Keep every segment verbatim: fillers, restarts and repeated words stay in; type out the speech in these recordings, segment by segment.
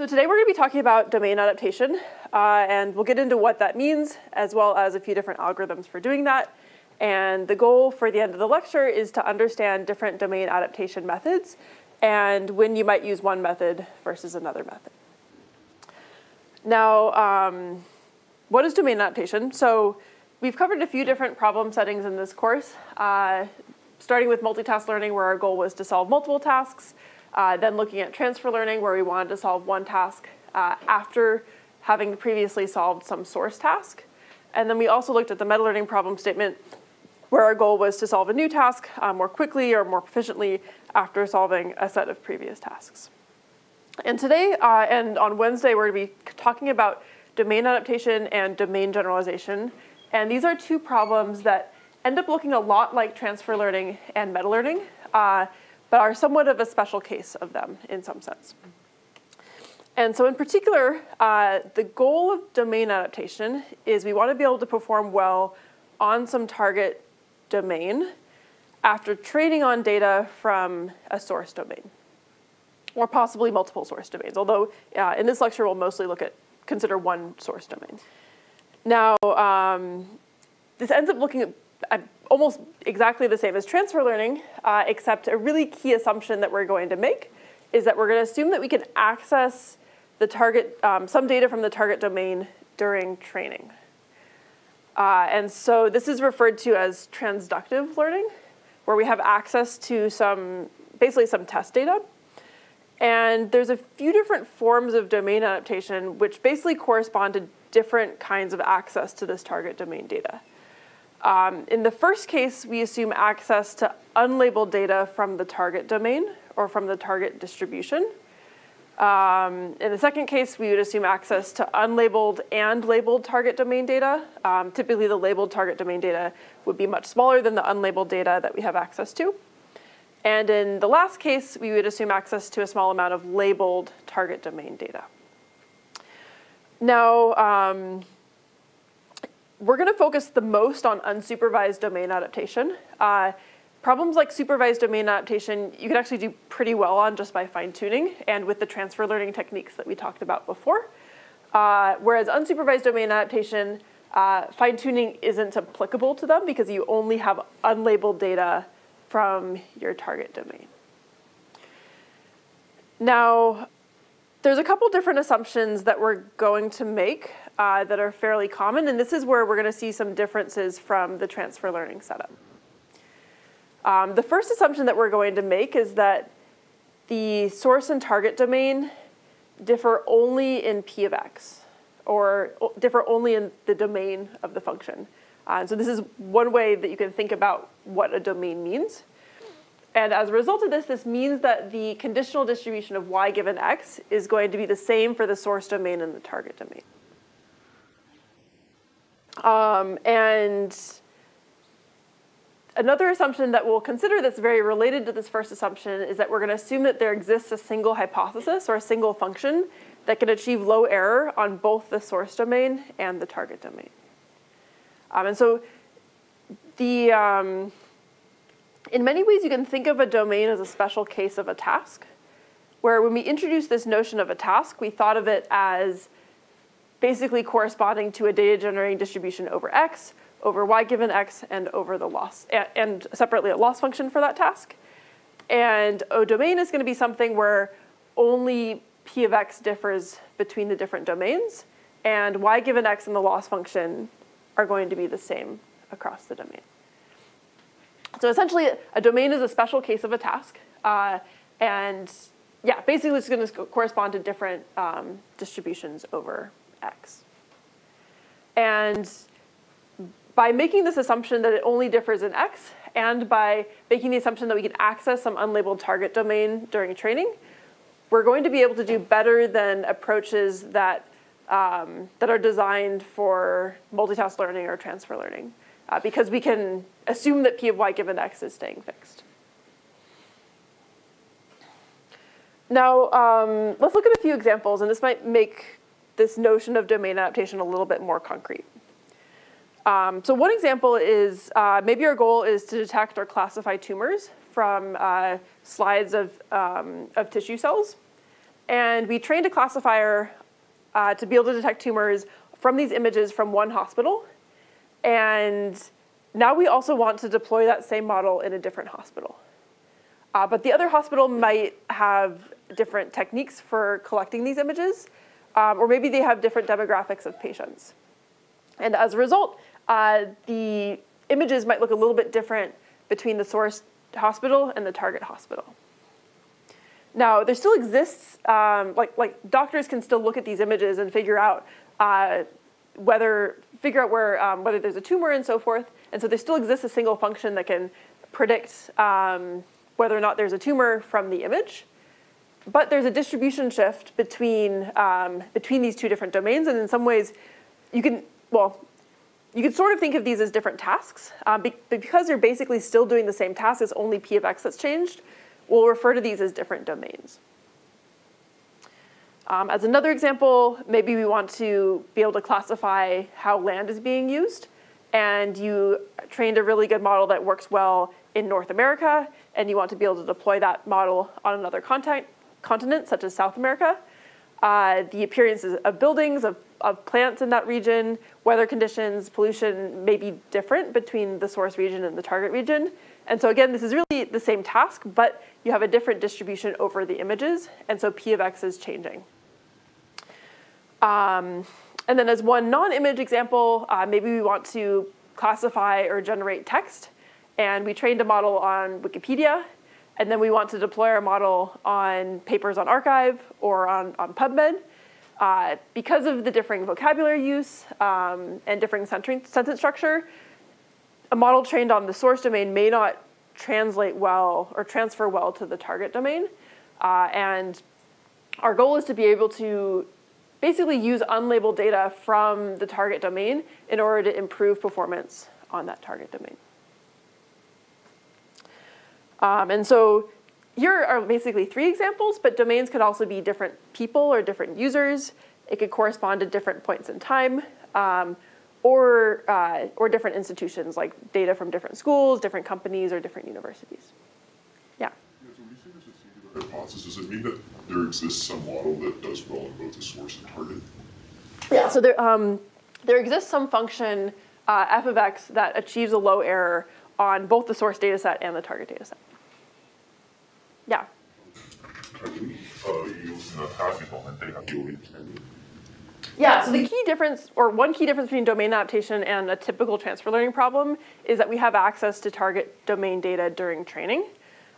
So today we're going to be talking about domain adaptation, uh, and we'll get into what that means, as well as a few different algorithms for doing that. And the goal for the end of the lecture is to understand different domain adaptation methods and when you might use one method versus another method. Now, um, what is domain adaptation? So we've covered a few different problem settings in this course, uh, starting with multitask learning, where our goal was to solve multiple tasks, uh, then looking at transfer learning, where we wanted to solve one task uh, after having previously solved some source task. And then we also looked at the meta-learning problem statement, where our goal was to solve a new task uh, more quickly or more proficiently after solving a set of previous tasks. And today uh, and on Wednesday, we're going to be talking about domain adaptation and domain generalization. And these are two problems that end up looking a lot like transfer learning and meta-learning, uh, but are somewhat of a special case of them in some sense. And so in particular, uh, the goal of domain adaptation is we want to be able to perform well on some target domain after training on data from a source domain, or possibly multiple source domains, although uh, in this lecture we'll mostly look at, consider one source domain. Now, um, this ends up looking at, at almost exactly the same as transfer learning, uh, except a really key assumption that we're going to make is that we're going to assume that we can access the target, um, some data from the target domain during training. Uh, and so this is referred to as transductive learning, where we have access to some, basically some test data. And there's a few different forms of domain adaptation which basically correspond to different kinds of access to this target domain data. Um, in the first case, we assume access to unlabeled data from the target domain or from the target distribution. Um, in the second case, we would assume access to unlabeled and labeled target domain data. Um, typically, the labeled target domain data would be much smaller than the unlabeled data that we have access to. And in the last case, we would assume access to a small amount of labeled target domain data. Now, um, we're going to focus the most on unsupervised domain adaptation. Uh, Problems like supervised domain adaptation, you can actually do pretty well on just by fine-tuning and with the transfer learning techniques that we talked about before. Uh, whereas unsupervised domain adaptation, uh, fine-tuning isn't applicable to them because you only have unlabeled data from your target domain. Now, there's a couple different assumptions that we're going to make uh, that are fairly common, and this is where we're going to see some differences from the transfer learning setup. Um, the first assumption that we're going to make is that the source and target domain differ only in p of x, or differ only in the domain of the function. Uh, so this is one way that you can think about what a domain means. And as a result of this, this means that the conditional distribution of y given x is going to be the same for the source domain and the target domain. Um, and Another assumption that we'll consider that's very related to this first assumption is that we're going to assume that there exists a single hypothesis or a single function that can achieve low error on both the source domain and the target domain. Um, and so the, um, in many ways, you can think of a domain as a special case of a task, where when we introduced this notion of a task, we thought of it as basically corresponding to a data generating distribution over x, over y given x, and over the loss, and separately a loss function for that task. And a domain is going to be something where only p of x differs between the different domains, and y given x and the loss function are going to be the same across the domain. So essentially, a domain is a special case of a task. Uh, and yeah, basically it's going to correspond to different um, distributions over x. And by making this assumption that it only differs in x, and by making the assumption that we can access some unlabeled target domain during training, we're going to be able to do better than approaches that, um, that are designed for multitask learning or transfer learning, uh, because we can assume that p of y given x is staying fixed. Now, um, let's look at a few examples, and this might make this notion of domain adaptation a little bit more concrete. Um, so one example is uh, maybe our goal is to detect or classify tumors from uh, slides of, um, of tissue cells. And we trained a classifier uh, to be able to detect tumors from these images from one hospital. And now we also want to deploy that same model in a different hospital. Uh, but the other hospital might have different techniques for collecting these images, um, or maybe they have different demographics of patients. And as a result, uh, the images might look a little bit different between the source hospital and the target hospital. Now, there still exists, um, like, like doctors can still look at these images and figure out uh, whether, figure out where, um, whether there's a tumor and so forth. And so there still exists a single function that can predict um, whether or not there's a tumor from the image. But there's a distribution shift between, um, between these two different domains. And in some ways, you can, well, you can sort of think of these as different tasks. Uh, be because you're basically still doing the same task, it's only P of X that's changed. We'll refer to these as different domains. Um, as another example, maybe we want to be able to classify how land is being used. And you trained a really good model that works well in North America, and you want to be able to deploy that model on another content, continent, such as South America. Uh, the appearances of buildings, of, of plants in that region, weather conditions, pollution may be different between the source region and the target region. And so again, this is really the same task, but you have a different distribution over the images, and so P of X is changing. Um, and then as one non-image example, uh, maybe we want to classify or generate text, and we trained a model on Wikipedia, and then we want to deploy our model on papers on arXiv or on, on PubMed. Uh, because of the differing vocabulary use um, and differing sentence structure, a model trained on the source domain may not translate well or transfer well to the target domain. Uh, and our goal is to be able to basically use unlabeled data from the target domain in order to improve performance on that target domain. Um, and so here are basically three examples, but domains could also be different people or different users. It could correspond to different points in time. Um, Or, uh, or different institutions, like data from different schools, different companies, or different universities. Yeah? Yeah, so we see this as singular hypothesis. Does it mean that there exists some model that does well in both the source and target? Yeah, so there, um, there exists some function, uh, f of x, that achieves a low error on both the source data set and the target data set. Yeah? I believe uh, you use the passive moment they have to understand. Yeah, so the key difference, or one key difference between domain adaptation and a typical transfer learning problem is that we have access to target domain data during training.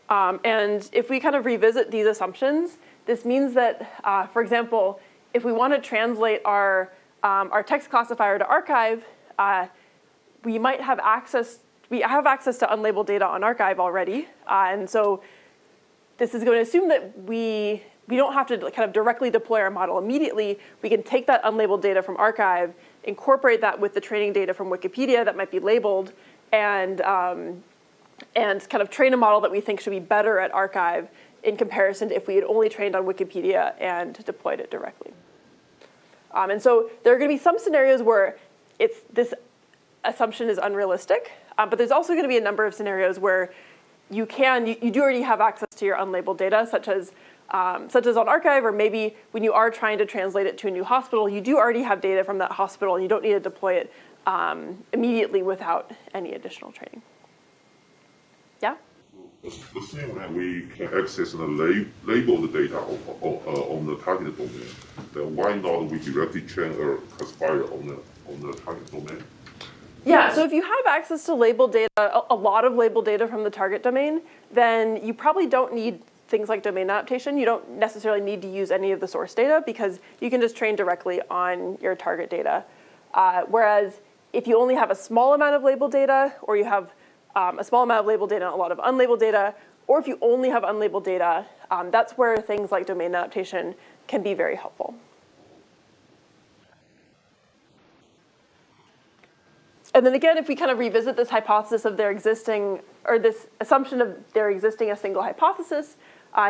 Um, and if we kind of revisit these assumptions, this means that, uh, for example, if we want to translate our, um, our text classifier to arXiv, uh, we might have access, we have access to unlabeled data on arXiv already. Uh, and so this is going to assume that we We don't have to kind of directly deploy our model immediately. We can take that unlabeled data from arXiv, incorporate that with the training data from Wikipedia that might be labeled, and, um, and kind of train a model that we think should be better at arXiv in comparison to if we had only trained on Wikipedia and deployed it directly. Um, and so there are going to be some scenarios where it's, this assumption is unrealistic, um, but there's also going to be a number of scenarios where you can, you, you do already have access to your unlabeled data, such as Um, such as on arXiv, or maybe when you are trying to translate it to a new hospital, you do already have data from that hospital, and you don't need to deploy it um, immediately without any additional training. Yeah? The same way we can access and lab label the data on, on, uh, on the target domain, then why not we directly train or classify on the, on the target domain? Yeah, so if you have access to labeled data, a, a lot of labeled data from the target domain, then you probably don't need things like domain adaptation. You don't necessarily need to use any of the source data because you can just train directly on your target data. Uh, whereas if you only have a small amount of labeled data, or you have um, a small amount of labeled data and a lot of unlabeled data, or if you only have unlabeled data, um, that's where things like domain adaptation can be very helpful. And then again, if we kind of revisit this hypothesis of there existing, or this assumption of there existing a single hypothesis,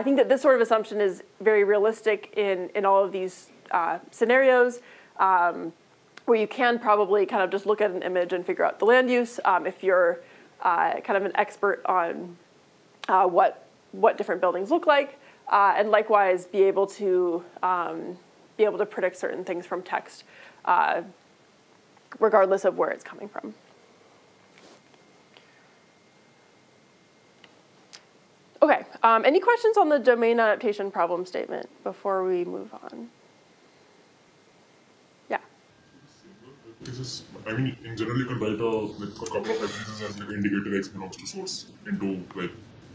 I think that this sort of assumption is very realistic in, in all of these uh, scenarios um, where you can probably kind of just look at an image and figure out the land use um, if you're uh, kind of an expert on uh, what, what different buildings look like. uh, and likewise be able to um, be able to predict certain things from text, uh, regardless of where it's coming from. Okay, um, any questions on the domain adaptation problem statement before we move on? Yeah. Cases, I mean, in general, you can write a, like, a couple of references as like indicator x belongs to source into like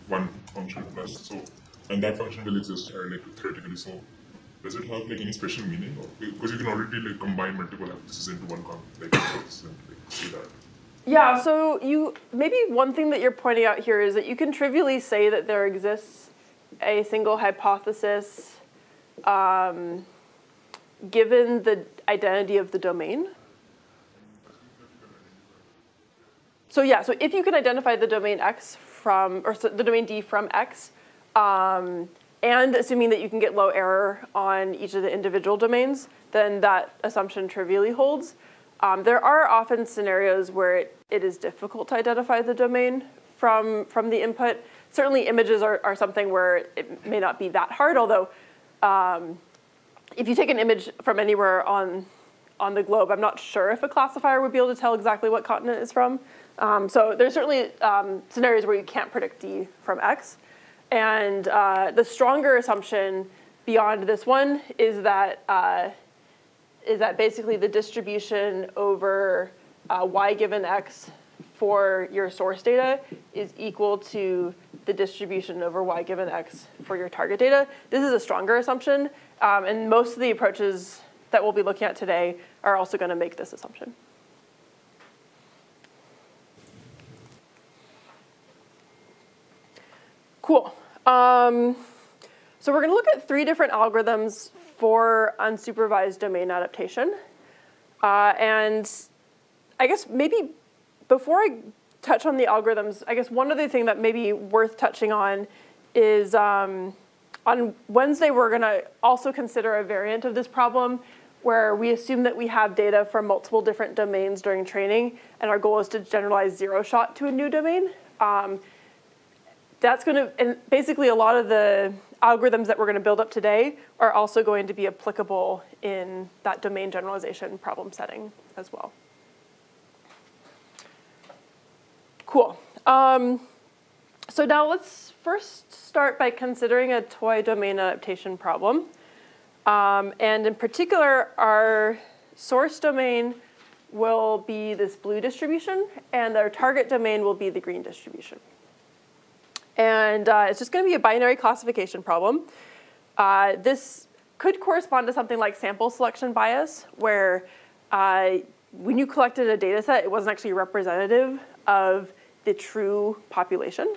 one function plus so, and that function will exist uh, like theoretically. So, does it have like any special meaning? Because you can already like combine multiple references into one con like reference and like see that. Yeah, so you maybe one thing that you're pointing out here is that you can trivially say that there exists a single hypothesis um, given the identity of the domain. So yeah, so if you can identify the domain X from, or so the domain D from X, um, and assuming that you can get low error on each of the individual domains, then that assumption trivially holds. Um, there are often scenarios where it, it is difficult to identify the domain from, from the input. Certainly images are, are something where it may not be that hard, although um, if you take an image from anywhere on, on the globe, I'm not sure if a classifier would be able to tell exactly what continent it's from. Um, so there's certainly um, scenarios where you can't predict D from X. And uh, the stronger assumption beyond this one is that uh, is that basically the distribution over uh, y given x for your source data is equal to the distribution over y given x for your target data. This is a stronger assumption, um, and most of the approaches that we'll be looking at today are also going to make this assumption. Cool. Um, so we're going to look at three different algorithms for unsupervised domain adaptation. Uh, and I guess maybe before I touch on the algorithms, I guess one other thing that may be worth touching on is um, on Wednesday, we're going to also consider a variant of this problem where we assume that we have data from multiple different domains during training, and our goal is to generalize zero-shot to a new domain. Um, that's going to, and basically a lot of the algorithms that we're going to build up today are also going to be applicable in that domain generalization problem setting as well. Cool. Um, so now let's first start by considering a toy domain adaptation problem. Um, and in particular, our source domain will be this blue distribution, and our target domain will be the green distribution. And uh, it's just going to be a binary classification problem. Uh, this could correspond to something like sample selection bias, where uh, when you collected a data set, it wasn't actually representative of the true population.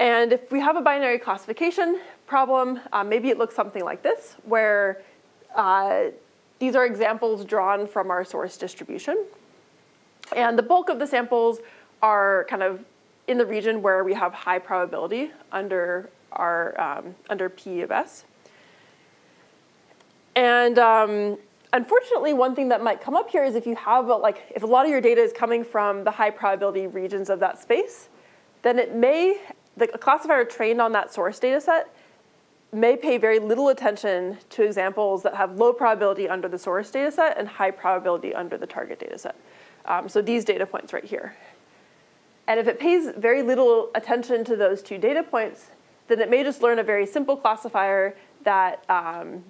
And if we have a binary classification problem, uh, maybe it looks something like this, where uh, these are examples drawn from our source distribution. And the bulk of the samples are kind of in the region where we have high probability under our um, under P of S. And um, unfortunately, one thing that might come up here is if you have a, like if a lot of your data is coming from the high probability regions of that space, then it may the classifier trained on that source data set may pay very little attention to examples that have low probability under the source data set and high probability under the target data set. Um, so these data points right here. And if it pays very little attention to those two data points, then it may just learn a very simple classifier that, um,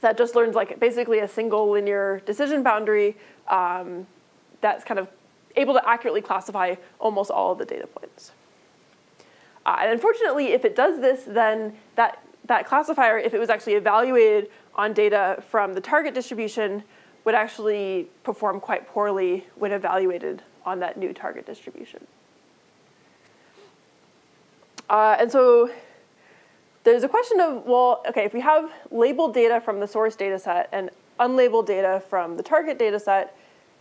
that just learns like basically a single linear decision boundary um, that's kind of able to accurately classify almost all of the data points. Uh, and unfortunately, if it does this, then that, that classifier, if it was actually evaluated on data from the target distribution, would actually perform quite poorly when evaluated on that new target distribution. Uh, and so there's a question of, well, okay, if we have labeled data from the source data set and unlabeled data from the target data set,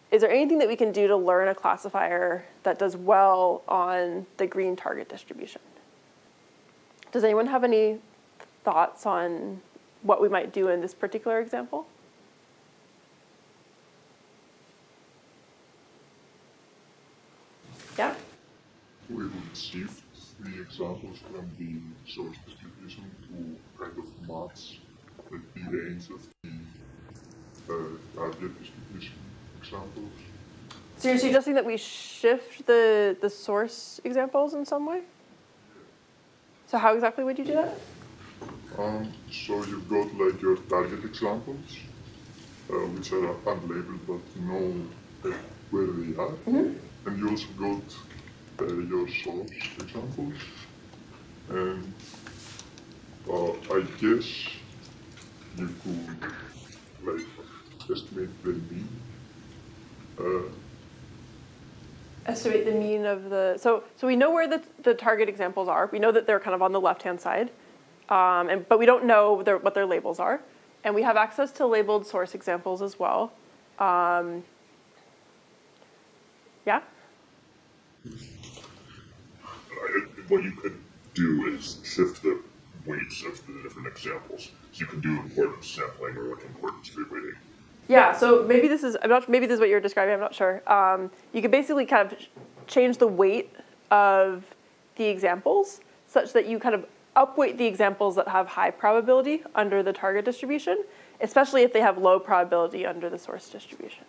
is there anything that we can do to learn a classifier that does well on the green target distribution? Does anyone have any thoughts on what we might do in this particular example? Yeah. Wait, Steve, three examples from the source distribution to kind of match the range of the uh, target distribution examples. So you're suggesting that we shift the, the source examples in some way? So how exactly would you do that? Um, so you've got like your target examples, uh, which are unlabeled but you know uh, where they are. Mm-hmm. And you also got uh, your source examples. And uh, I guess you could like estimate the mean. Uh, Estimate the mean of the, so so we know where the, the target examples are. We know that they're kind of on the left-hand side, um, and, but we don't know their, what their labels are. And we have access to labeled source examples as well. Um, yeah? What you could do is shift the weights of the different examples. So you can do importance sampling or like importance reweighting. Yeah, so maybe this is I'm not maybe this is what you're describing. I'm not sure. Um, you could basically kind of change the weight of the examples such that you kind of upweight the examples that have high probability under the target distribution, especially if they have low probability under the source distribution.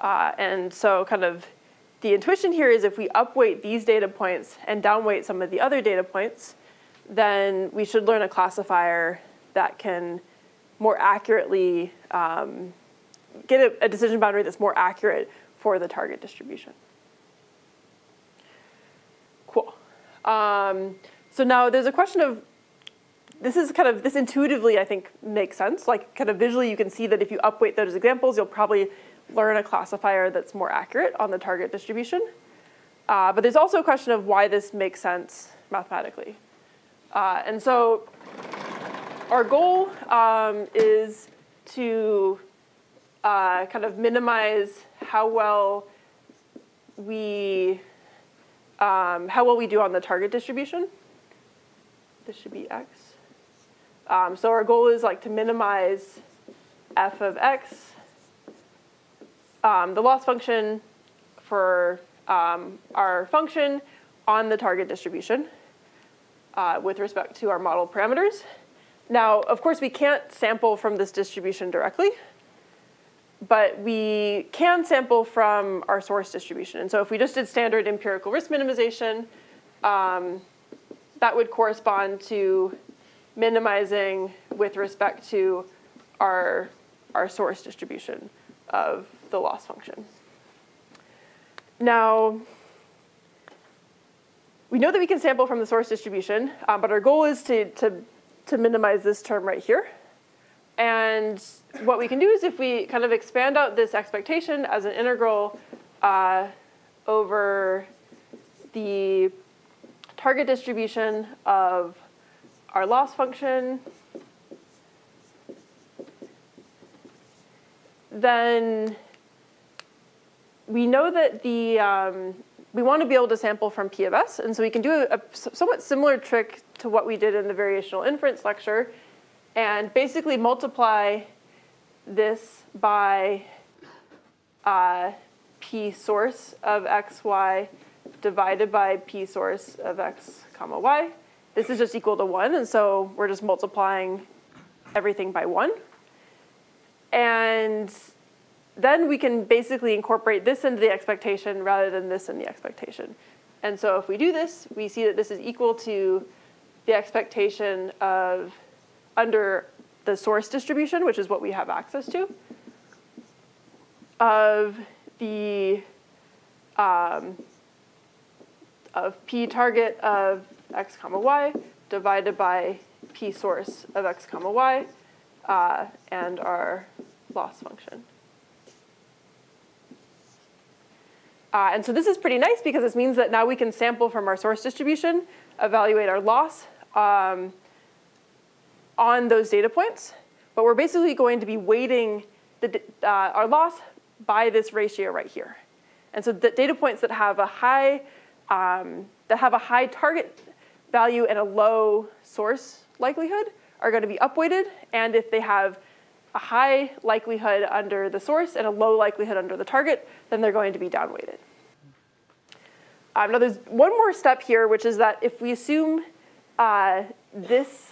Uh, and so, kind of, the intuition here is if we upweight these data points and downweight some of the other data points, then we should learn a classifier that can more accurately um, get a, a decision boundary that's more accurate for the target distribution. Cool. Um, so now there's a question of, this is kind of, this intuitively I think makes sense. Like kind of visually you can see that if you upweight those examples, you'll probably learn a classifier that's more accurate on the target distribution. Uh, but there's also a question of why this makes sense mathematically. Uh, and so, our goal um, is to uh, kind of minimize how well we um, how well we do on the target distribution. This should be x. Um, so our goal is like to minimize f of x, um, the loss function for um, our function on the target distribution uh, with respect to our model parameters. Now, of course, we can't sample from this distribution directly, but we can sample from our source distribution. And so if we just did standard empirical risk minimization, um, that would correspond to minimizing with respect to our, our source distribution of the loss function. Now, we know that we can sample from the source distribution, uh, but our goal is to, to to minimize this term right here. And what we can do is if we kind of expand out this expectation as an integral uh, over the target distribution of our loss function, then we know that the, um, we want to be able to sample from P of S, and so we can do a, a somewhat similar trick to what we did in the variational inference lecture, and basically multiply this by uh, P source of X, Y divided by P source of X comma Y. This is just equal to one, and so we're just multiplying everything by one. And then we can basically incorporate this into the expectation rather than this in the expectation. And so if we do this, we see that this is equal to the expectation of under the source distribution, which is what we have access to, of the um, of P target of X comma Y divided by P source of X comma Y uh, and our loss function. Uh, and so this is pretty nice because this means that now we can sample from our source distribution, evaluate our loss um, on those data points. But we're basically going to be weighting the, uh, our loss by this ratio right here. And so the data points that have a high um, that have a high target value and a low source likelihood are going to be upweighted. And if they have a high likelihood under the source and a low likelihood under the target, then they're going to be downweighted. Uh, Um, now there's one more step here, which is that if we assume uh, this,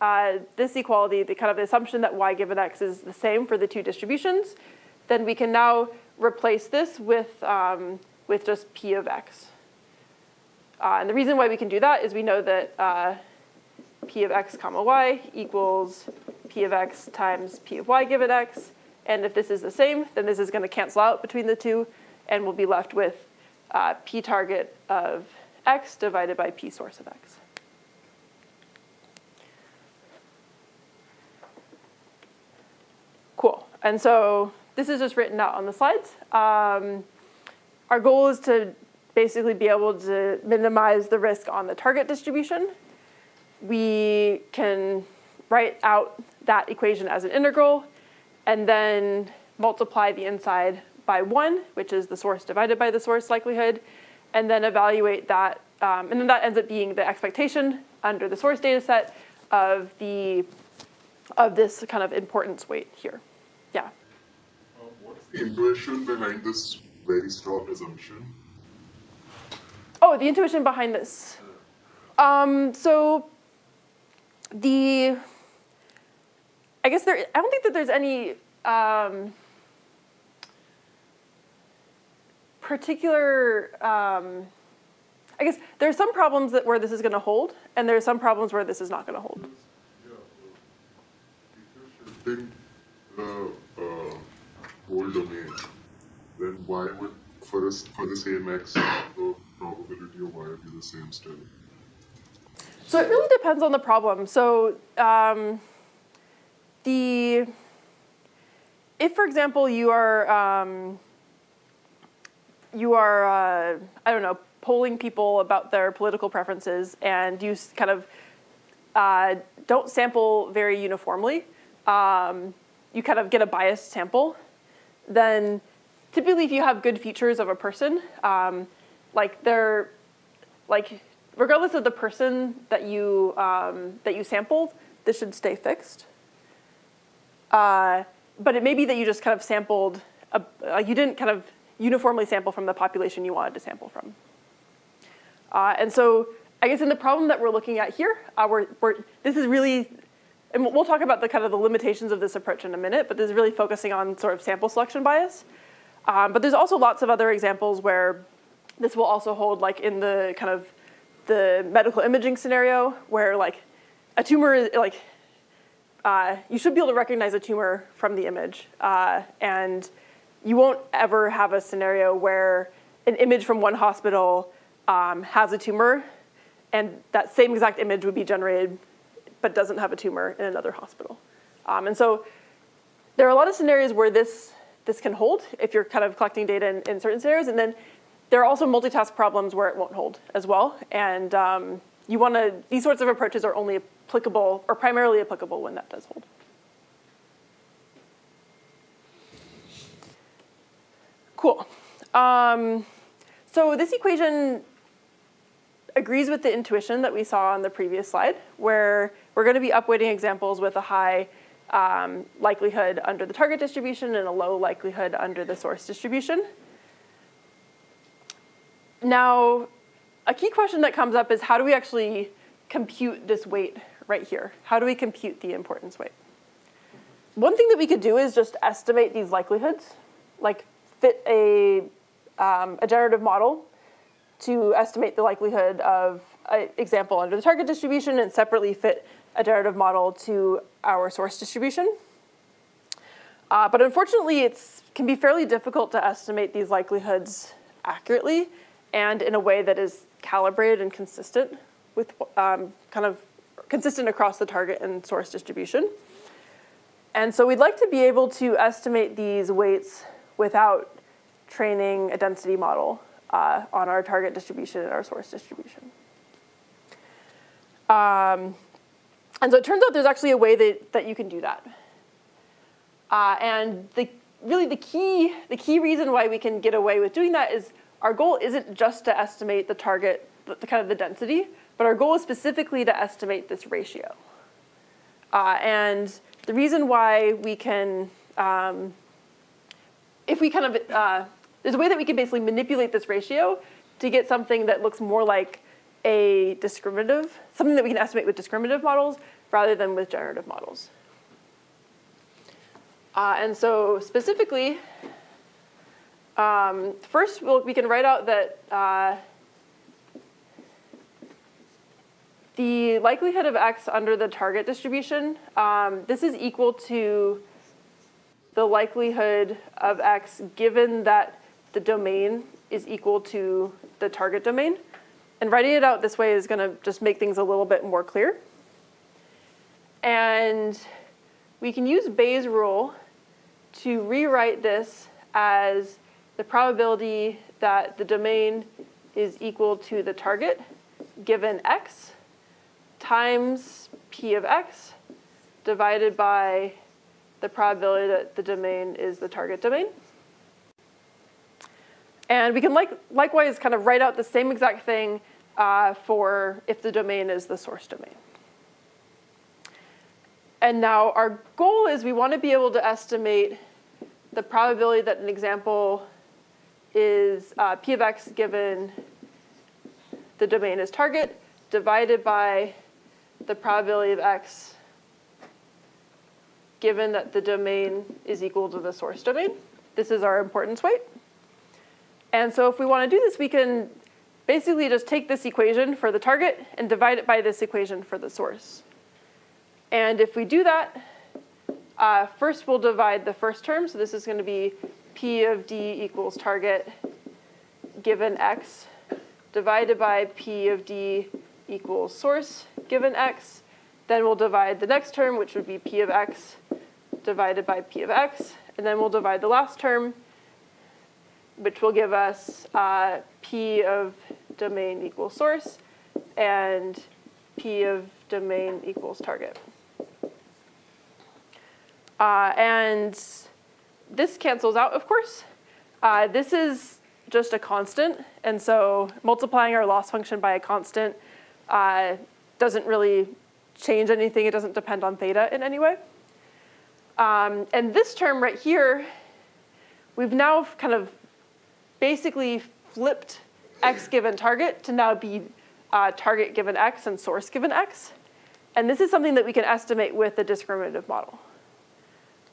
uh, this equality, the kind of the assumption that y given x is the same for the two distributions, then we can now replace this with, um, with just p of x. Uh, and the reason why we can do that is we know that uh, p of x comma y equals p of x times p of y given x. And if this is the same, then this is going to cancel out between the two, and we'll be left with uh, p target of x divided by p source of x. Cool. And so this is just written out on the slides. Um, our goal is to basically be able to minimize the risk on the target distribution. We can write out that equation as an integral and then multiply the inside by one, which is the source divided by the source likelihood, and then evaluate that. Um, and then that ends up being the expectation under the source data set of, the, of this kind of importance weight here. Yeah? Uh, what's the intuition behind this very strong assumption? Oh, the intuition behind this. Um, so the, I guess there, I don't think that there's any um, particular, um, I guess there are some problems that where this is going to hold, and there are some problems where this is not going to hold. Yeah, if you're shifting the uh, whole domain, then why would, for, us, for the same x, the probability of y would be the same still? So it really depends on the problem. So um, the, if for example you are um, you are uh, I don't know, polling people about their political preferences, and you kind of uh, don't sample very uniformly, um, you kind of get a biased sample. Then typically, if you have good features of a person, um, like they're like. Regardless of the person that you, um, that you sampled, this should stay fixed. Uh, but it may be that you just kind of sampled, a, uh, you didn't kind of uniformly sample from the population you wanted to sample from. Uh, and so I guess in the problem that we're looking at here, uh, we're, we're, this is really, and we'll talk about the kind of the limitations of this approach in a minute, but this is really focusing on sort of sample selection bias. Um, but there's also lots of other examples where this will also hold, like in the kind of the medical imaging scenario, where like a tumor is like uh, you should be able to recognize a tumor from the image, uh, and you won't ever have a scenario where an image from one hospital um, has a tumor, and that same exact image would be generated but doesn't have a tumor in another hospital. Um, and so there are a lot of scenarios where this this can hold if you're kind of collecting data in, in certain scenarios, and then. There are also multitask problems where it won't hold as well, and um, you want to. These sorts of approaches are only applicable, or primarily applicable, when that does hold. Cool. Um, so this equation agrees with the intuition that we saw on the previous slide, where we're going to be upweighting examples with a high um, likelihood under the target distribution and a low likelihood under the source distribution. Now, a key question that comes up is how do we actually compute this weight right here? How do we compute the importance weight? One thing that we could do is just estimate these likelihoods, like fit a, um, a generative model to estimate the likelihood of an example under the target distribution and separately fit a generative model to our source distribution. Uh, but unfortunately, it can be fairly difficult to estimate these likelihoods accurately and in a way that is calibrated and consistent with um, kind of consistent across the target and source distribution. And so we'd like to be able to estimate these weights without training a density model uh, on our target distribution and our source distribution. Um, and so it turns out there's actually a way that, that you can do that. Uh, and the, really the key, the key reason why we can get away with doing that is our goal isn't just to estimate the target, the, the kind of the density, but our goal is specifically to estimate this ratio. Uh, and the reason why we can, um, if we kind of, uh, there's a way that we can basically manipulate this ratio to get something that looks more like a discriminative, something that we can estimate with discriminative models rather than with generative models. Uh, and so specifically, um, first we'll, we can write out that uh, the likelihood of X under the target distribution, um, this is equal to the likelihood of X given that the domain is equal to the target domain. And writing it out this way is going to just make things a little bit more clear. And we can use Bayes' rule to rewrite this as the probability that the domain is equal to the target given X times P of X divided by the probability that the domain is the target domain. And we can like, likewise kind of write out the same exact thing uh, for if the domain is the source domain. And now our goal is we want to be able to estimate the probability that an example is uh, P of X given the domain is target divided by the probability of X given that the domain is equal to the source domain. This is our importance weight. And so if we want to do this, we can basically just take this equation for the target and divide it by this equation for the source. And if we do that, uh, first we'll divide the first term. So this is going to be P of D equals target given X divided by P of D equals source given X. Then we'll divide the next term, which would be P of X divided by P of X. And then we'll divide the last term, which will give us uh, P of domain equals source and P of domain equals target. Uh, and this cancels out, of course. Uh, this is just a constant. And so multiplying our loss function by a constant uh, doesn't really change anything. It doesn't depend on theta in any way. Um, and this term right here, we've now kind of basically flipped X given target to now be uh, target given X and source given X. And this is something that we can estimate with the discriminative model.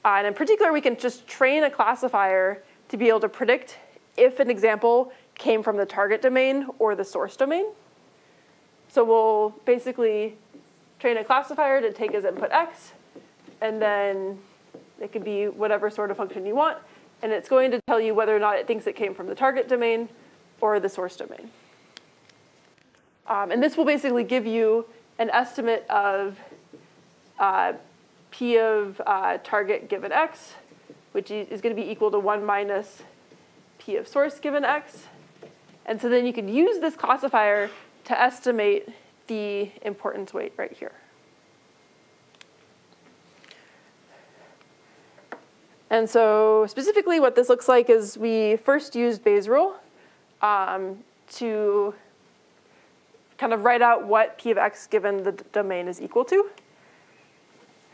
Uh, and in particular, we can just train a classifier to be able to predict if an example came from the target domain or the source domain. So we'll basically train a classifier to take as input X, and then it could be whatever sort of function you want. And it's going to tell you whether or not it thinks it came from the target domain or the source domain. Um, and this will basically give you an estimate of uh, P of uh, target given X, which is going to be equal to one minus P of source given X. And so then you can use this classifier to estimate the importance weight right here. And so specifically what this looks like is we first used Bayes' rule um, to kind of write out what P of X given the domain is equal to.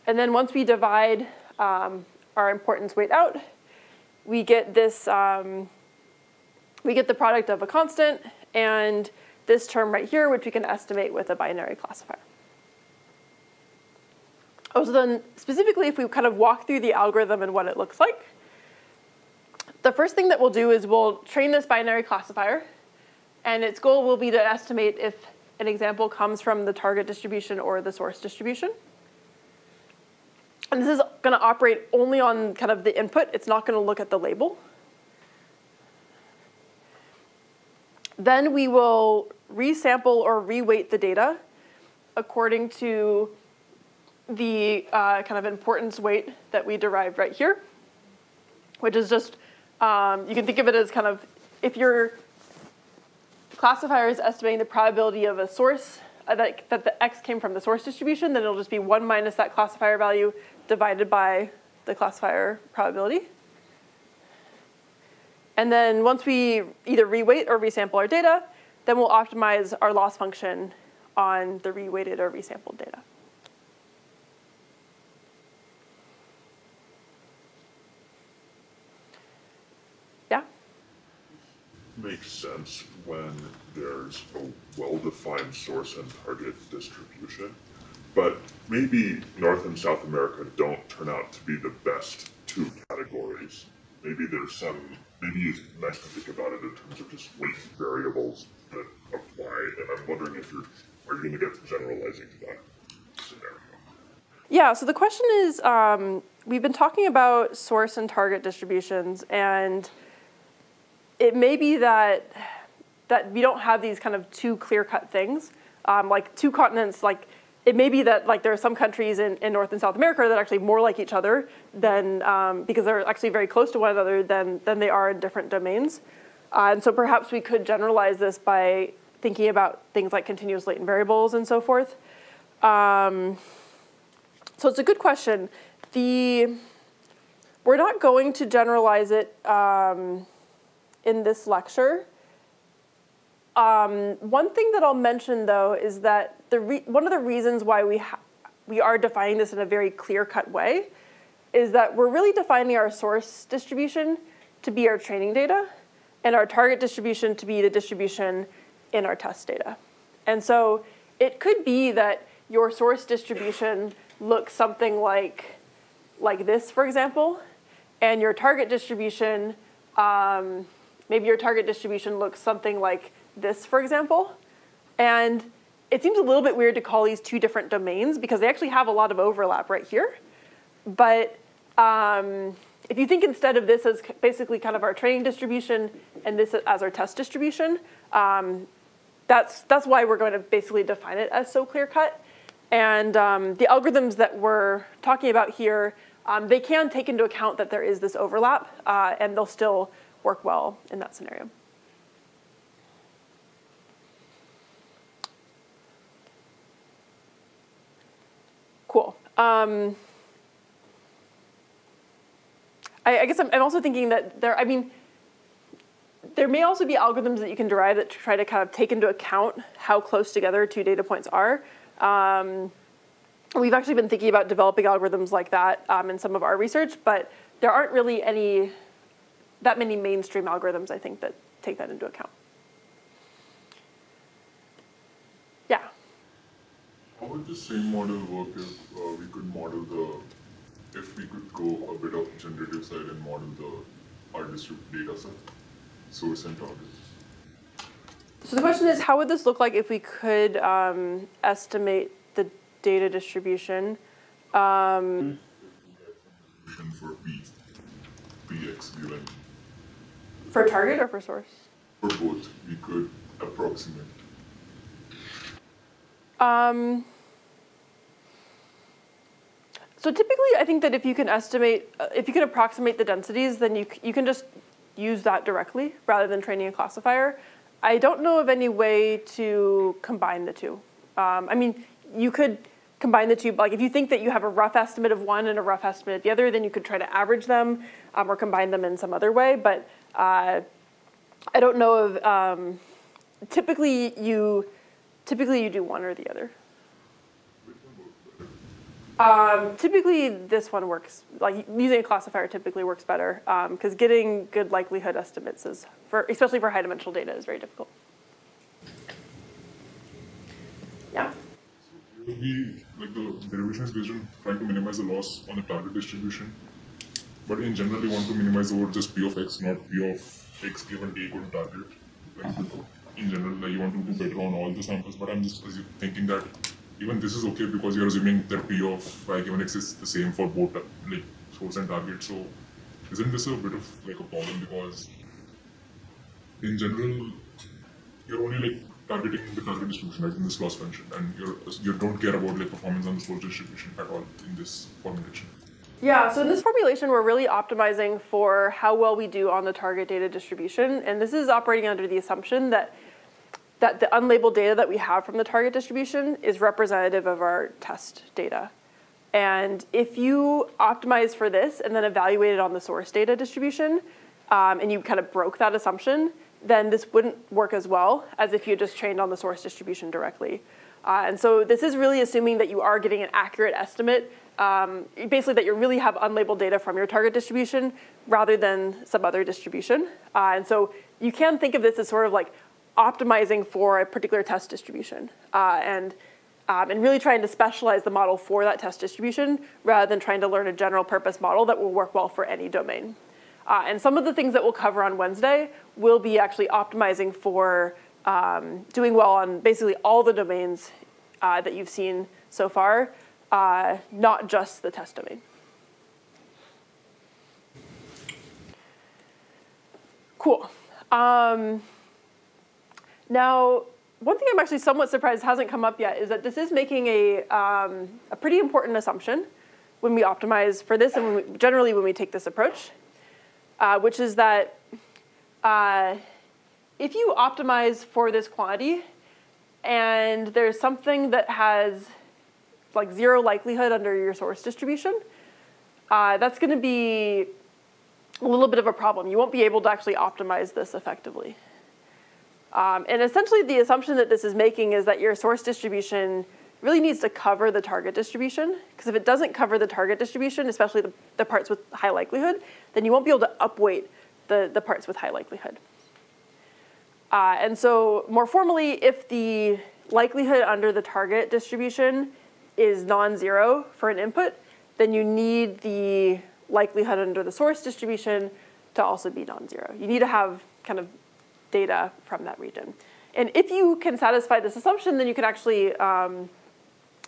And then once we divide um, our importance weight out, we get this, um, we get the product of a constant and this term right here, which we can estimate with a binary classifier. Oh, so then specifically, if we kind of walk through the algorithm and what it looks like, the first thing that we'll do is we'll train this binary classifier. And its goal will be to estimate if an example comes from the target distribution or the source distribution. And this is going to operate only on kind of the input. It's not going to look at the label. Then we will resample or reweight the data according to the uh, kind of importance weight that we derived right here, which is just, um, you can think of it as kind of, if your classifier is estimating the probability of a source, uh, that, that the X came from the source distribution, then it'll just be one minus that classifier value divided by the classifier probability. And then once we either reweight or resample our data, then we'll optimize our loss function on the reweighted or resampled data. makes sense when there's a well-defined source and target distribution, but maybe North and South America don't turn out to be the best two categories. Maybe there's some, maybe it's nice to think about it in terms of just weight variables that apply, and I'm wondering if you're, are you going to get to generalizing to that scenario? Yeah, so the question is, um, we've been talking about source and target distributions, and it may be that that we don't have these kind of two clear-cut things, um, like two continents. Like it may be that like there are some countries in, in North and South America that are actually more like each other than um, because they're actually very close to one another than than they are in different domains, uh, and so perhaps we could generalize this by thinking about things like continuous latent variables and so forth. Um, so it's a good question. The we're not going to generalize it. Um, in this lecture. Um, one thing that I'll mention, though, is that the re one of the reasons why we, ha we are defining this in a very clear-cut way is that we're really defining our source distribution to be our training data and our target distribution to be the distribution in our test data. And so it could be that your source distribution looks something like, like this, for example, and your target distribution um, Maybe your target distribution looks something like this, for example. And it seems a little bit weird to call these two different domains because they actually have a lot of overlap right here. But um, if you think instead of this as basically kind of our training distribution and this as our test distribution, um, that's, that's why we're going to basically define it as so clear-cut. And um, the algorithms that we're talking about here, um, they can take into account that there is this overlap, uh, and they'll still work well in that scenario. Cool. Um, I, I guess I'm, I'm also thinking that there, I mean, there may also be algorithms that you can derive that try to kind of take into account how close together two data points are. Um, we've actually been thinking about developing algorithms like that um, in some of our research, but there aren't really any that many mainstream algorithms, I think, that take that into account. Yeah? How would the same model work if uh, we could model the, if we could go a bit of generative side and model the our distributed data set, source and target? So the question is, how would this look like if we could um, estimate the data distribution? Um, for P, P X given. For target or for source? For both, we could approximate. Um, so typically, I think that if you can estimate, if you can approximate the densities, then you you can just use that directly rather than training a classifier. I don't know of any way to combine the two. Um, I mean, you could combine the two, like if you think that you have a rough estimate of one and a rough estimate of the other, then you could try to average them um, or combine them in some other way. But uh, I don't know of, um, typically you typically you do one or the other. Um, typically this one works, like using a classifier typically works better because um, getting good likelihood estimates is, for, especially for high dimensional data, is very difficult. Yeah. We, like the derivation is based on trying to minimize the loss on the target distribution, but in general we want to minimize over just P of X, not P of X given D equal to target. Like in general, like you want to do better on all the samples, but I'm just thinking that even this is okay because you're assuming that P of Y given X is the same for both like source and target. So isn't this a bit of like a problem, because in general you're only like targeting the target distribution, right, in this loss function, and you're, you don't care about like performance on the source distribution at all in this formulation. Yeah, so in this formulation, we're really optimizing for how well we do on the target data distribution, and this is operating under the assumption that that the unlabeled data that we have from the target distribution is representative of our test data. And if you optimize for this and then evaluate it on the source data distribution, um, and you kind of broke that assumption, then this wouldn't work as well as if you just trained on the source distribution directly. Uh, and so this is really assuming that you are getting an accurate estimate, um, basically that you really have unlabeled data from your target distribution rather than some other distribution. Uh, and so you can think of this as sort of like optimizing for a particular test distribution uh, and, um, and really trying to specialize the model for that test distribution rather than trying to learn a general purpose model that will work well for any domain. Uh, and some of the things that we'll cover on Wednesday will be actually optimizing for um, doing well on basically all the domains uh, that you've seen so far, uh, not just the test domain. Cool. Um, now, one thing I'm actually somewhat surprised hasn't come up yet is that this is making a, um, a pretty important assumption when we optimize for this and when we, generally when we take this approach, uh, which is that uh, if you optimize for this quantity and there's something that has like zero likelihood under your source distribution, uh, that's going to be a little bit of a problem. You won't be able to actually optimize this effectively. Um, and essentially the assumption that this is making is that your source distribution really needs to cover the target distribution, because if it doesn't cover the target distribution, especially the, the parts with high likelihood, then you won't be able to upweight the, the parts with high likelihood. Uh, and so more formally, if the likelihood under the target distribution is non-zero for an input, then you need the likelihood under the source distribution to also be non-zero. You need to have kind of data from that region. And if you can satisfy this assumption, then you can actually, um,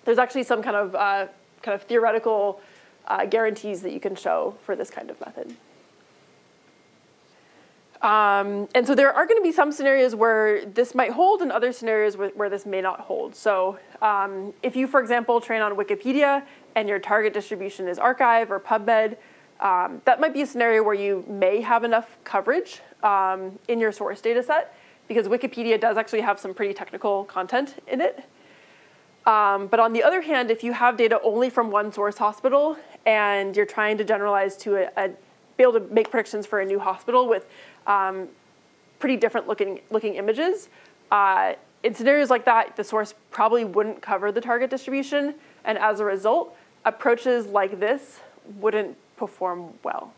there's actually some kind of, uh, kind of theoretical uh, guarantees that you can show for this kind of method. Um, and so there are going to be some scenarios where this might hold and other scenarios where, where this may not hold. So um, if you, for example, train on Wikipedia and your target distribution is arXiv or PubMed, um, that might be a scenario where you may have enough coverage um, in your source data set, because Wikipedia does actually have some pretty technical content in it. Um, but on the other hand, if you have data only from one source hospital and you're trying to generalize to a, a be able to make predictions for a new hospital with Um, pretty different looking, looking images. Uh, in scenarios like that, the source probably wouldn't cover the target distribution, and as a result, approaches like this wouldn't perform well.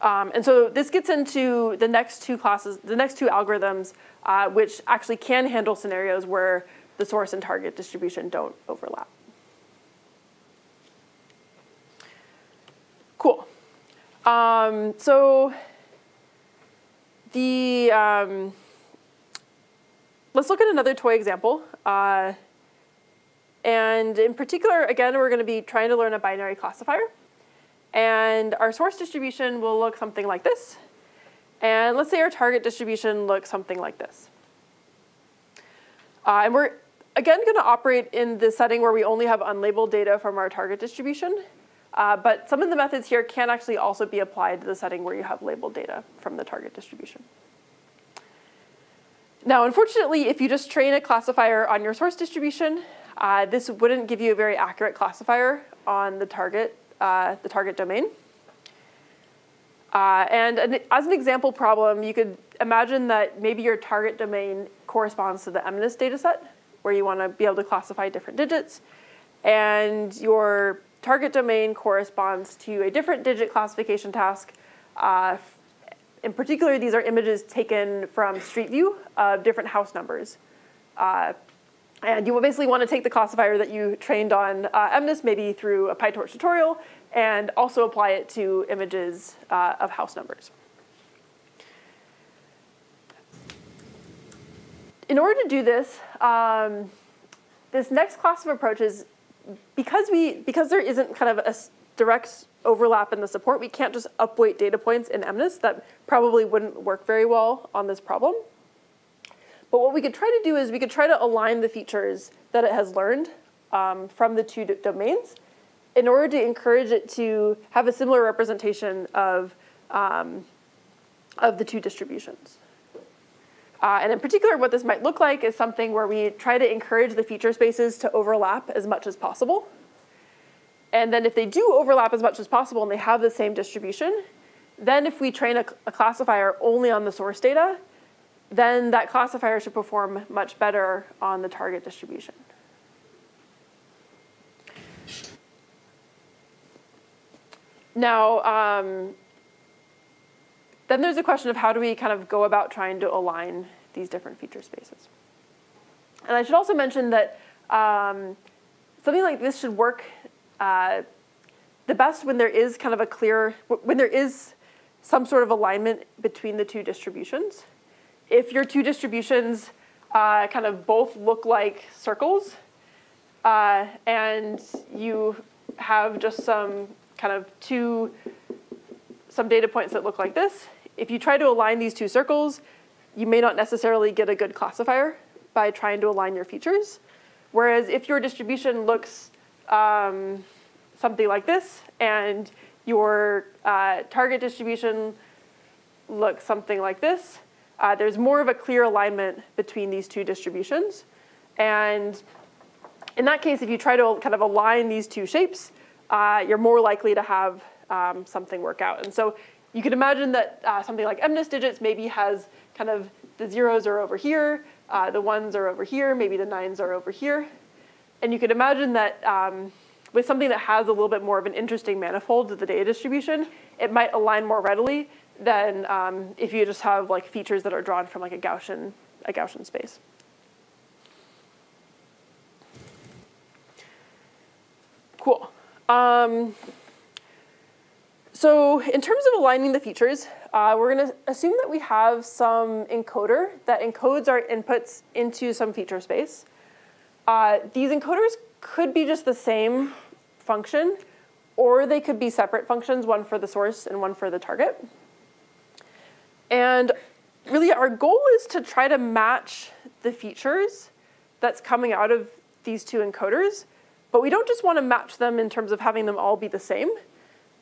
Um, and so this gets into the next two classes, the next two algorithms, uh, which actually can handle scenarios where the source and target distribution don't overlap. Cool. Um, so the um, let's look at another toy example. Uh, and in particular, again, we're going to be trying to learn a binary classifier. And our source distribution will look something like this. And let's say our target distribution looks something like this. Uh, and we're, again, going to operate in the setting where we only have unlabeled data from our target distribution. Uh, but some of the methods here can actually also be applied to the setting where you have labeled data from the target distribution. Now, unfortunately, if you just train a classifier on your source distribution, uh, this wouldn't give you a very accurate classifier on the target, uh, the target domain. Uh, and an, as an example problem, you could imagine that maybe your target domain corresponds to the MNIST dataset, where you want to be able to classify different digits, and your target domain corresponds to a different digit classification task. Uh, in particular, these are images taken from Street View of different house numbers. Uh, and you will basically want to take the classifier that you trained on uh, MNIST, maybe through a PyTorch tutorial, and also apply it to images uh, of house numbers. In order to do this, um, this next class of approaches, Because, we, because there isn't kind of a direct overlap in the support, we can't just upweight data points in MNIST. That probably wouldn't work very well on this problem. But what we could try to do is we could try to align the features that it has learned um, from the two domains in order to encourage it to have a similar representation of, um, of the two distributions. Uh, and in particular, what this might look like is something where we try to encourage the feature spaces to overlap as much as possible. And then if they do overlap as much as possible and they have the same distribution, then if we train a, a classifier only on the source data, then that classifier should perform much better on the target distribution. Now, um, Then there's the question of how do we kind of go about trying to align these different feature spaces. And I should also mention that um, something like this should work uh, the best when there is kind of a clear, when there is some sort of alignment between the two distributions. If your two distributions uh, kind of both look like circles, uh, and you have just some kind of two, some data points that look like this, if you try to align these two circles, you may not necessarily get a good classifier by trying to align your features. Whereas if your distribution looks um, something like this, and your uh, target distribution looks something like this, uh, there's more of a clear alignment between these two distributions. And in that case, if you try to kind of align these two shapes, uh, you're more likely to have um, something work out. And so you could imagine that uh, something like M NIST digits maybe has kind of the zeros are over here, uh, the ones are over here, maybe the nines are over here. And you could imagine that um, with something that has a little bit more of an interesting manifold to the data distribution, it might align more readily than um, if you just have like features that are drawn from like a Gaussian, a Gaussian space. Cool. Um, so in terms of aligning the features, Uh, we're going to assume that we have some encoder that encodes our inputs into some feature space. Uh, these encoders could be just the same function, or they could be separate functions, one for the source and one for the target. And really, our goal is to try to match the features that's coming out of these two encoders. But we don't just want to match them in terms of having them all be the same.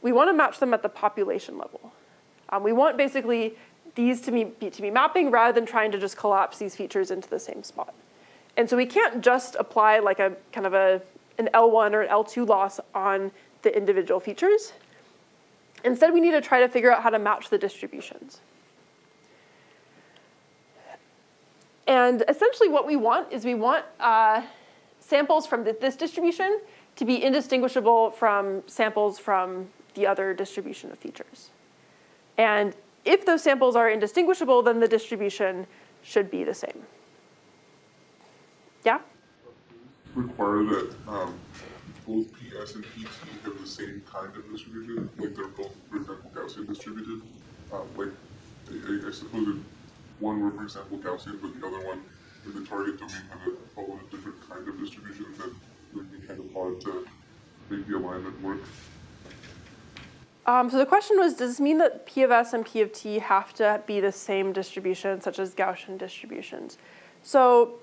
We want to match them at the population level. Um, we want basically these to be, be, to be mapping rather than trying to just collapse these features into the same spot. And so we can't just apply like a kind of a, an L one or an L two loss on the individual features. Instead, we need to try to figure out how to match the distributions. And essentially what we want is we want uh, samples from the, this distribution to be indistinguishable from samples from the other distribution of features. And if those samples are indistinguishable, then the distribution should be the same. Yeah? Require that um, both P S and P T have the same kind of distribution, like they're both, for example, Gaussian distributed. Um, like, I, I suppose if one were, for example, Gaussian, but the other one in the target domain had followed a different kind of distribution, then it would be kind of hard to make the alignment work. Um, so the question was, does this mean that P of S and P of T have to be the same distribution, such as Gaussian distributions? So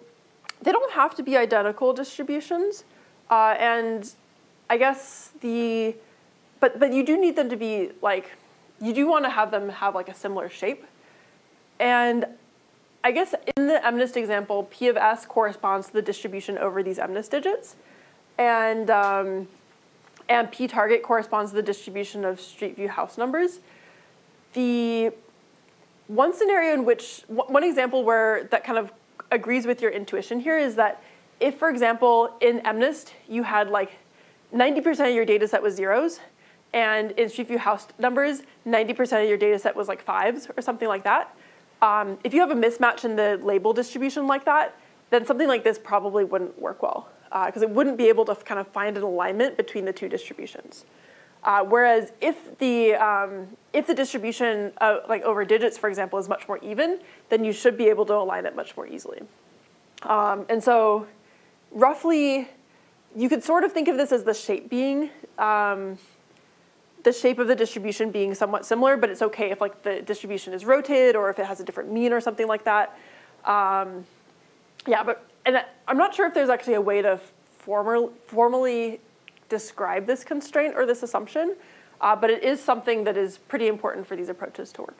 they don't have to be identical distributions. Uh, and I guess the, but, but you do need them to be like, you do want to have them have like a similar shape. And I guess in the M NIST example, P of S corresponds to the distribution over these M NIST digits. And um, And P target corresponds to the distribution of Street View house numbers. The one scenario in which, one example where that kind of agrees with your intuition here is that if, for example, in M NIST, you had like ninety percent of your data set was zeros, and in Street View house numbers, ninety percent of your data set was like fives or something like that. Um, if you have a mismatch in the label distribution like that, then something like this probably wouldn't work well, because uh, it wouldn't be able to kind of find an alignment between the two distributions. Uh, whereas if the, um, if the distribution of, like over digits, for example, is much more even, then you should be able to align it much more easily. Um, and so roughly, you could sort of think of this as the shape being, um, the shape of the distribution being somewhat similar, but it's okay if like the distribution is rotated or if it has a different mean or something like that. Um, yeah, but. And I'm not sure if there's actually a way to formal, formally describe this constraint or this assumption, uh, but it is something that is pretty important for these approaches to work.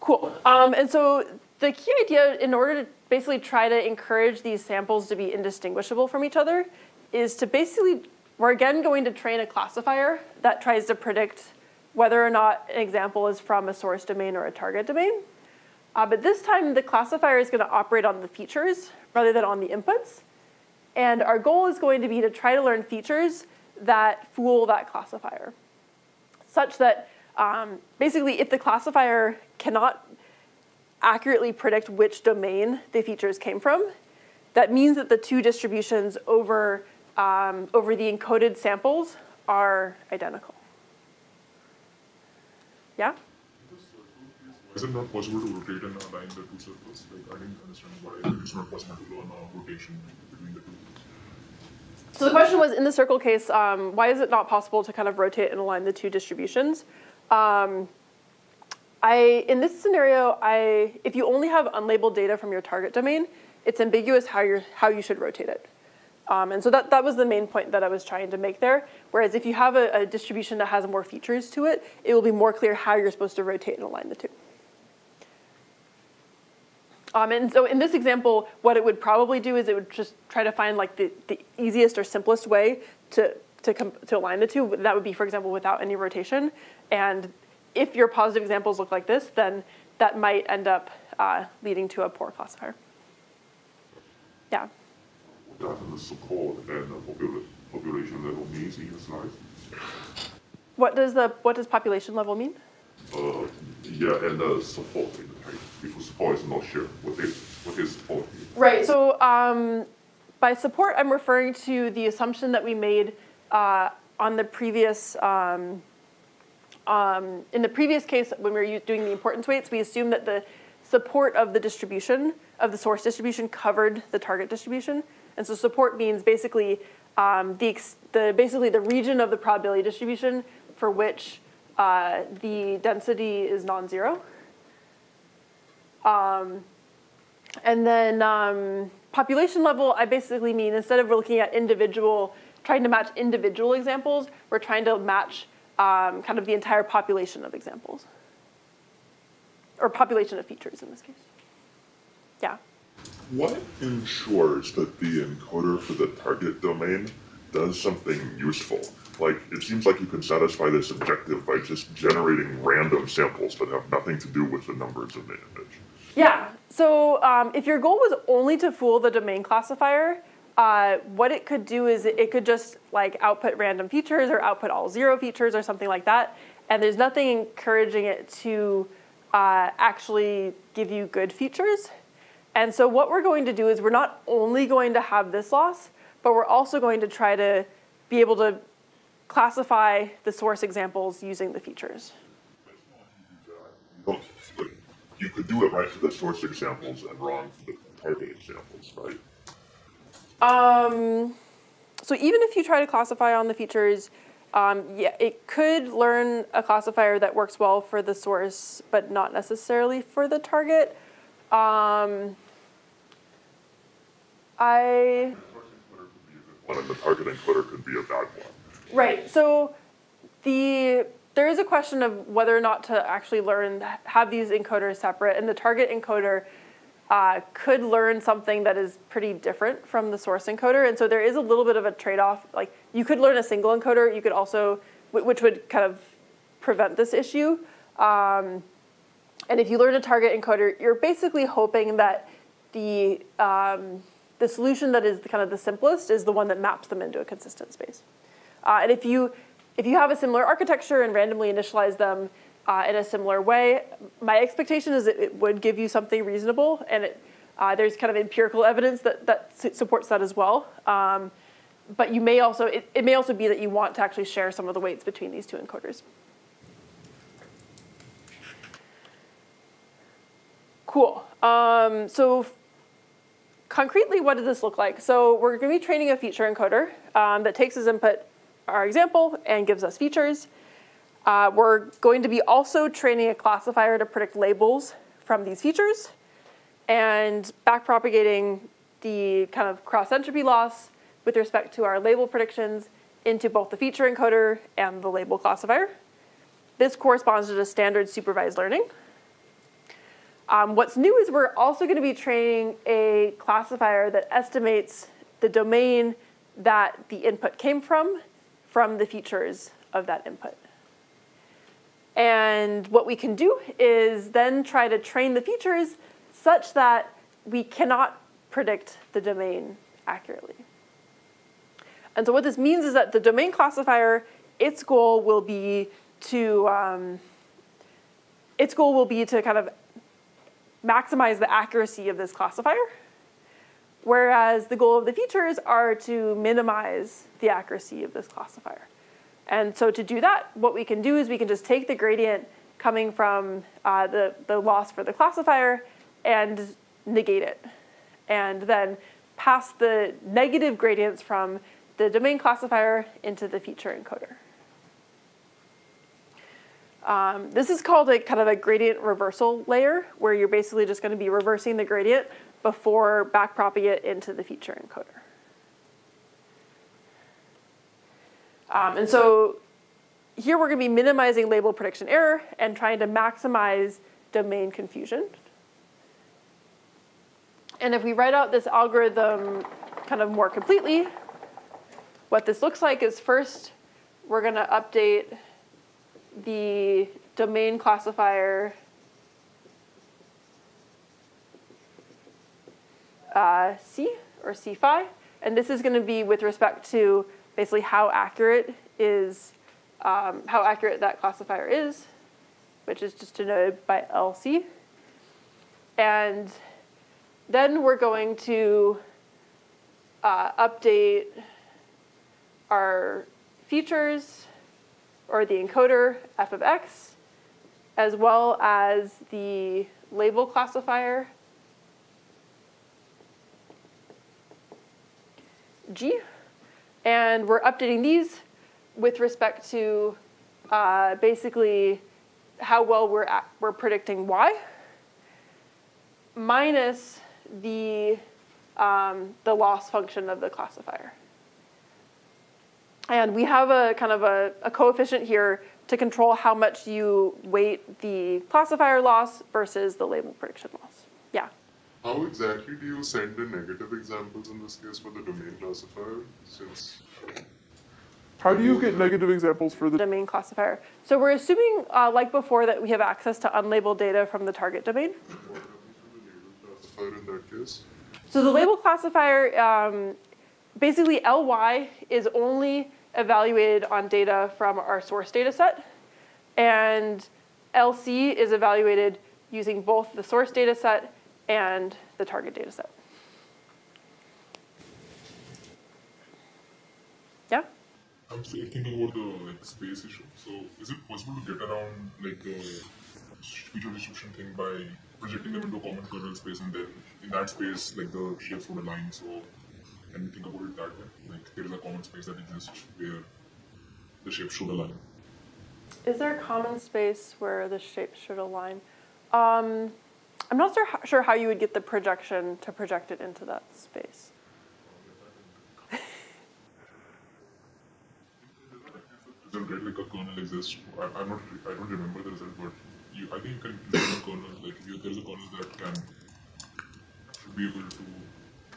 Cool. Um, and so the key idea, in order to basically try to encourage these samples to be indistinguishable from each other, is to basically, we're again going to train a classifier that tries to predict whether or not an example is from a source domain or a target domain. Uh, but this time, the classifier is going to operate on the features rather than on the inputs. And our goal is going to be to try to learn features that fool that classifier, such that um, basically if the classifier cannot accurately predict which domain the features came from, that means that the two distributions over, um, over the encoded samples are identical. Yeah? Is it not possible to rotate and align the two circles? Like, I didn't understand why it's not possible to learn a rotation between the two. So the question was, in the circle case, um, why is it not possible to kind of rotate and align the two distributions? Um, I, in this scenario, I, if you only have unlabeled data from your target domain, it's ambiguous how, you're, how you should rotate it. Um, and so that, that was the main point that I was trying to make there. Whereas if you have a, a distribution that has more features to it, it will be more clear how you're supposed to rotate and align the two. Um, and so in this example, what it would probably do is it would just try to find like the, the easiest or simplest way to, to, to align the two. That would be, for example, without any rotation. And if your positive examples look like this, then that might end up uh, leading to a poor classifier. Yeah? What does the support and the population level mean in your slide? What does, the, what does population level mean? Uh, yeah, and the support. People support is not sure what is, what is support. Right, so um, by support, I'm referring to the assumption that we made uh, on the previous, um, um, in the previous case when we were doing the importance weights, we assumed that the support of the distribution, of the source distribution covered the target distribution. And so support means basically, um, the, ex the, basically the region of the probability distribution for which uh, the density is non-zero. Um, and then um, population level, I basically mean instead of looking at individual, trying to match individual examples, we're trying to match um, kind of the entire population of examples. Or population of features in this case. Yeah. What ensures that the encoder for the target domain does something useful? Like, it seems like you can satisfy this objective by just generating random samples that have nothing to do with the numbers in the image. Yeah, so um, if your goal was only to fool the domain classifier, uh, what it could do is it could just like output random features or output all zero features or something like that. And there's nothing encouraging it to uh, actually give you good features. And so what we're going to do is we're not only going to have this loss, but we're also going to try to be able to classify the source examples using the features. You could do it right for the source examples and wrong for the target examples, right? Um, so even if you try to classify on the features, um, yeah, it could learn a classifier that works well for the source, but not necessarily for the target. Um, I... And the target encoder could be a bad one. Right, so the, there is a question of whether or not to actually learn, have these encoders separate, and the target encoder uh, could learn something that is pretty different from the source encoder, and so there is a little bit of a trade-off. Like, you could learn a single encoder, you could also, which would kind of prevent this issue, um, and if you learn a target encoder, you're basically hoping that the, um, the solution that is kind of the simplest is the one that maps them into a consistent space. Uh, and if you, if you have a similar architecture and randomly initialize them uh, in a similar way, my expectation is that it would give you something reasonable, and it, uh, there's kind of empirical evidence that, that supports that as well. Um, but you may also, it, it may also be that you want to actually share some of the weights between these two encoders. Cool. Um, so concretely, what does this look like? So we're going to be training a feature encoder um, that takes as input our example and gives us features. Uh, we're going to be also training a classifier to predict labels from these features and backpropagating the kind of cross-entropy loss with respect to our label predictions into both the feature encoder and the label classifier. This corresponds to the standard supervised learning. Um, what's new is we're also going to be training a classifier that estimates the domain that the input came from from the features of that input. And what we can do is then try to train the features such that we cannot predict the domain accurately. And so what this means is that the domain classifier, its goal will be to, um, its goal will be to kind of maximize the accuracy of this classifier, whereas the goal of the features are to minimize the accuracy of this classifier. And so to do that, what we can do is we can just take the gradient coming from uh, the, the loss for the classifier and negate it, and then pass the negative gradients from the domain classifier into the feature encoder. Um, this is called a kind of a gradient reversal layer, where you're basically just going to be reversing the gradient before backpropping it into the feature encoder. Um, and so here we're going to be minimizing label prediction error and trying to maximize domain confusion. And if we write out this algorithm kind of more completely, what this looks like is first we're going to update the domain classifier uh, C or C phi, and this is going to be with respect to basically how accurate is um, how accurate that classifier is, which is just denoted by L C. And then we're going to uh, update our features, or the encoder f of x, as well as the label classifier g. And we're updating these with respect to uh, basically how well we're, at, we're predicting y, minus the, um, the loss function of the classifier. And we have a kind of a, a coefficient here to control how much you weight the classifier loss versus the label prediction loss. Yeah? How exactly do you send in negative examples in this case for the domain classifier? Since how do you get negative examples for the domain classifier? So we're assuming, uh, like before, that we have access to unlabeled data from the target domain. What happens to the label classifier in that case? So the label classifier, um, basically, L Y is only evaluated on data from our source data set, and L C is evaluated using both the source data set and the target data set. Yeah? I'm still thinking about the like, space issue. So is it possible to get around like the feature distribution thing by projecting them into a common kernel space, and then in that space, like the shapes would align? So can we think about it that way? Like, there is a common space that exists where the shapes should align. Is there a common space where the shapes should align? Um, I'm not sure how you would get the projection to project it into that space. Like a kernel exists. I, I'm not, I don't remember the result, but you, I think you can create a kernel. Like, if there's a kernel that can should be able to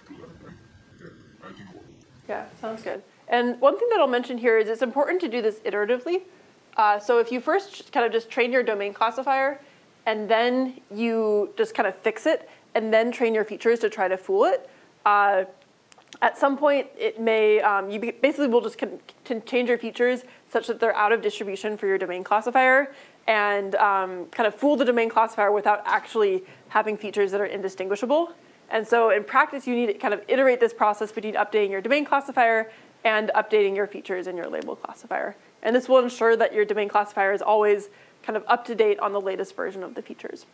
do that. Yeah, sounds good. And one thing that I'll mention here is it's important to do this iteratively. Uh, so if you first kind of just train your domain classifier, and then you just kind of fix it, and then train your features to try to fool it, uh, at some point it may, um, you basically will just con can change your features such that they're out of distribution for your domain classifier, and um, kind of fool the domain classifier without actually having features that are indistinguishable. And so in practice, you need to kind of iterate this process between updating your domain classifier and updating your features in your label classifier. And this will ensure that your domain classifier is always kind of up to date on the latest version of the features.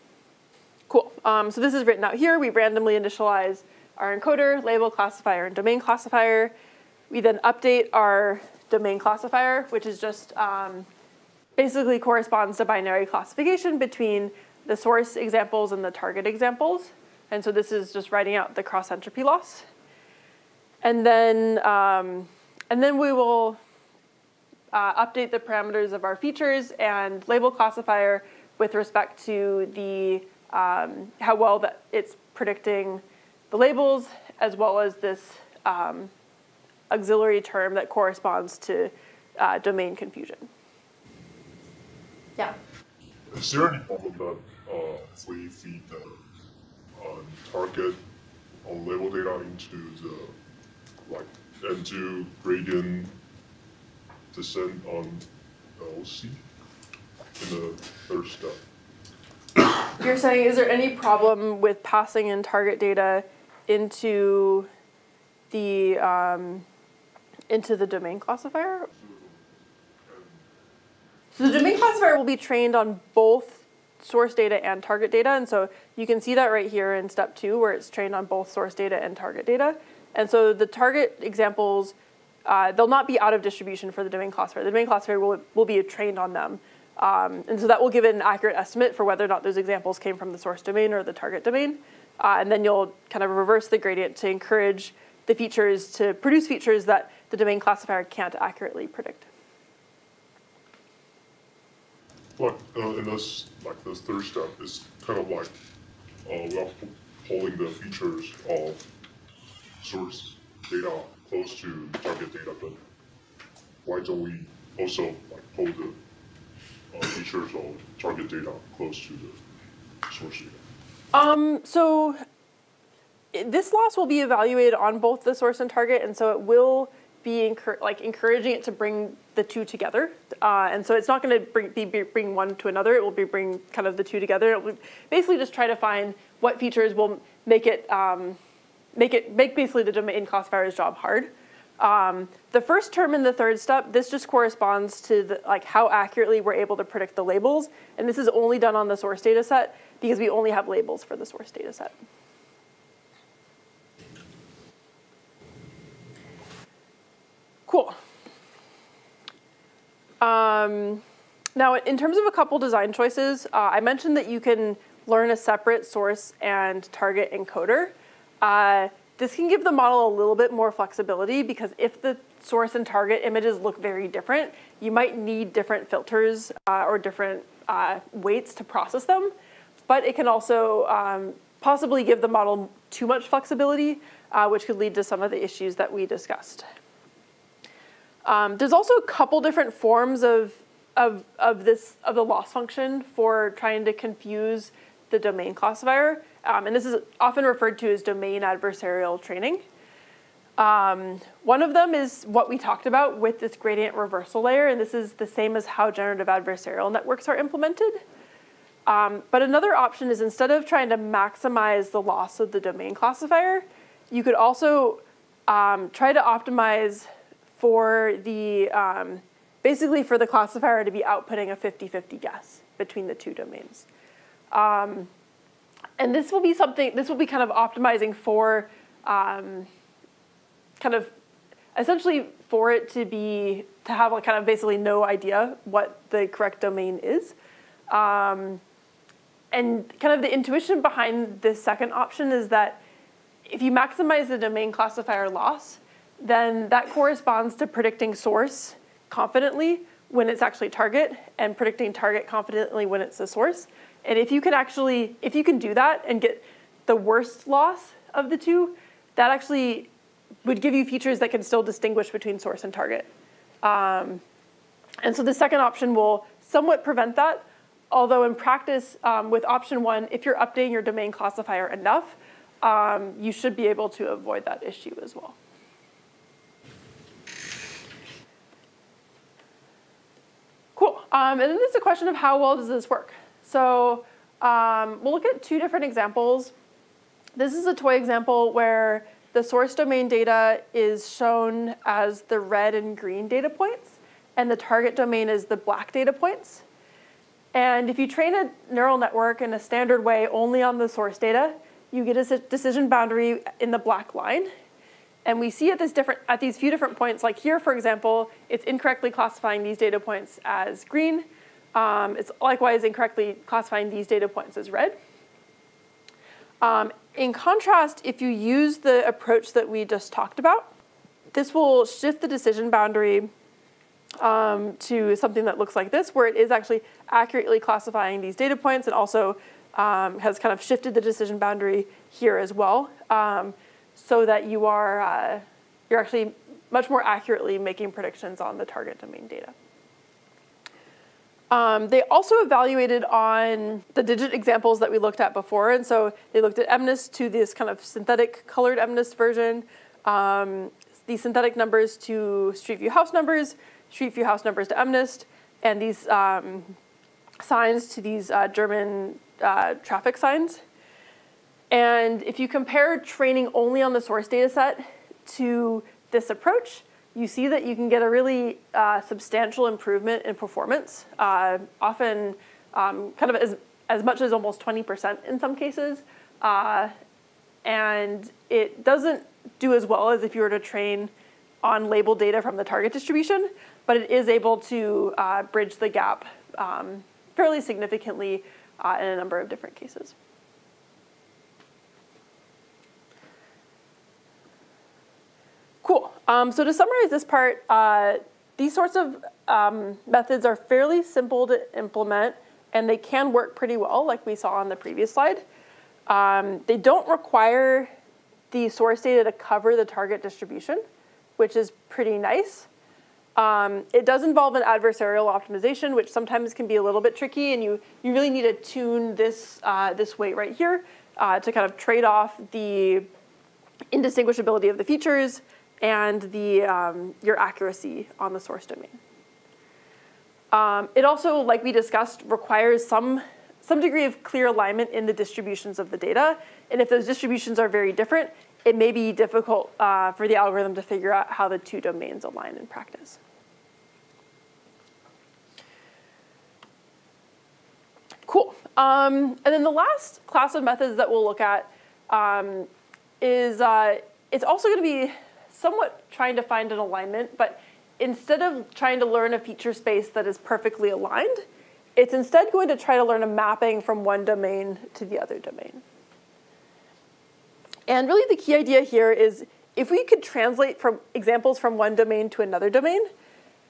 Cool. Um, so this is written out here. We randomly initialize our encoder, label classifier, and domain classifier. We then update our domain classifier, which is just um, basically corresponds to binary classification between the source examples and the target examples. And so this is just writing out the cross entropy loss. And then, um, and then we will uh, update the parameters of our features and label classifier with respect to the, um, how well that it's predicting the labels, as well as this um, auxiliary term that corresponds to uh, domain confusion. Yeah? Is there any problem that uh, if we feed the target or label data into the like and do gradient descent on L C in the third step. You're saying, is there any problem with passing in target data into the um, into the domain classifier? So the domain classifier will be trained on both source data and target data, and so you can see that right here in step two where it's trained on both source data and target data. And so the target examples, uh, they'll not be out of distribution for the domain classifier. The domain classifier will, will be trained on them. Um, and so that will give it an accurate estimate for whether or not those examples came from the source domain or the target domain. Uh, and then you'll kind of reverse the gradient to encourage the features to produce features that the domain classifier can't accurately predict. But uh, in this, like the third step is kind of like uh, we are pulling the features of source data close to target data, but why don't we also like pull the uh, features of target data close to the source data? Um, so this loss will be evaluated on both the source and target, and so it will be encourage, like encouraging it to bring the two together, uh, and so it's not going to bring, be, be, bring one to another. It will be bring kind of the two together. It will basically just try to find what features will make it um, make it make basically the domain classifier's job hard. Um, the first term in the third step, this just corresponds to the, like how accurately we're able to predict the labels, and this is only done on the source data set because we only have labels for the source data set. Cool. Um, now, in terms of a couple design choices, uh, I mentioned that you can learn a separate source and target encoder. Uh, this can give the model a little bit more flexibility because if the source and target images look very different, you might need different filters uh, or different uh, weights to process them. But it can also um, possibly give the model too much flexibility, uh, which could lead to some of the issues that we discussed. Um, there's also a couple different forms of, of, of, this, of the loss function for trying to confuse the domain classifier. Um, and this is often referred to as domain adversarial training. Um, one of them is what we talked about with this gradient reversal layer, and this is the same as how generative adversarial networks are implemented. Um, but another option is instead of trying to maximize the loss of the domain classifier, you could also um, try to optimize for the, um, basically for the classifier to be outputting a fifty fifty guess between the two domains. Um, and this will be something, this will be kind of optimizing for, um, kind of, essentially for it to be, to have like kind of basically no idea what the correct domain is. Um, and kind of the intuition behind this second option is that if you maximize the domain classifier loss, then that corresponds to predicting source confidently when it's actually target and predicting target confidently when it's the source. And if you can actually, if you can do that and get the worst loss of the two, that actually would give you features that can still distinguish between source and target. Um, and so the second option will somewhat prevent that, although in practice um, with option one, if you're updating your domain classifier enough, um, you should be able to avoid that issue as well. Cool. Um, and then there's a question of how well does this work? So um, we'll look at two different examples. This is a toy example where the source domain data is shown as the red and green data points, and the target domain is the black data points. And if you train a neural network in a standard way only on the source data, you get a decision boundary in the black line. And we see at, this different, at these few different points, like here, for example, it's incorrectly classifying these data points as green. Um, it's likewise incorrectly classifying these data points as red. Um, in contrast, if you use the approach that we just talked about, this will shift the decision boundary um, to something that looks like this, where it is actually accurately classifying these data points and also um, has kind of shifted the decision boundary here as well. Um, so that you are, uh, you're actually much more accurately making predictions on the target domain data. Um, they also evaluated on the digit examples that we looked at before, and so they looked at M NIST to this kind of synthetic colored M NIST version, um, these synthetic numbers to Street View house numbers, Street View house numbers to MNIST, and these um, signs to these uh, German uh, traffic signs. And if you compare training only on the source data set to this approach, you see that you can get a really uh, substantial improvement in performance, uh, often um, kind of as, as much as almost twenty percent in some cases. Uh, and it doesn't do as well as if you were to train on label data from the target distribution, but it is able to uh, bridge the gap um, fairly significantly uh, in a number of different cases. Cool. Um, so to summarize this part, uh, these sorts of um, methods are fairly simple to implement, and they can work pretty well, like we saw on the previous slide. Um, they don't require the source data to cover the target distribution, which is pretty nice. Um, it does involve an adversarial optimization, which sometimes can be a little bit tricky, and you, you really need to tune this, uh, this weight right here uh, to kind of trade off the indistinguishability of the features and the, um, your accuracy on the source domain. Um, it also, like we discussed, requires some, some degree of clear alignment in the distributions of the data. And if those distributions are very different, it may be difficult uh, for the algorithm to figure out how the two domains align in practice. Cool. Um, and then the last class of methods that we'll look at um, is uh, it's also going to be somewhat trying to find an alignment, but instead of trying to learn a feature space that is perfectly aligned, it's instead going to try to learn a mapping from one domain to the other domain. And really the key idea here is if we could translate from examples from one domain to another domain,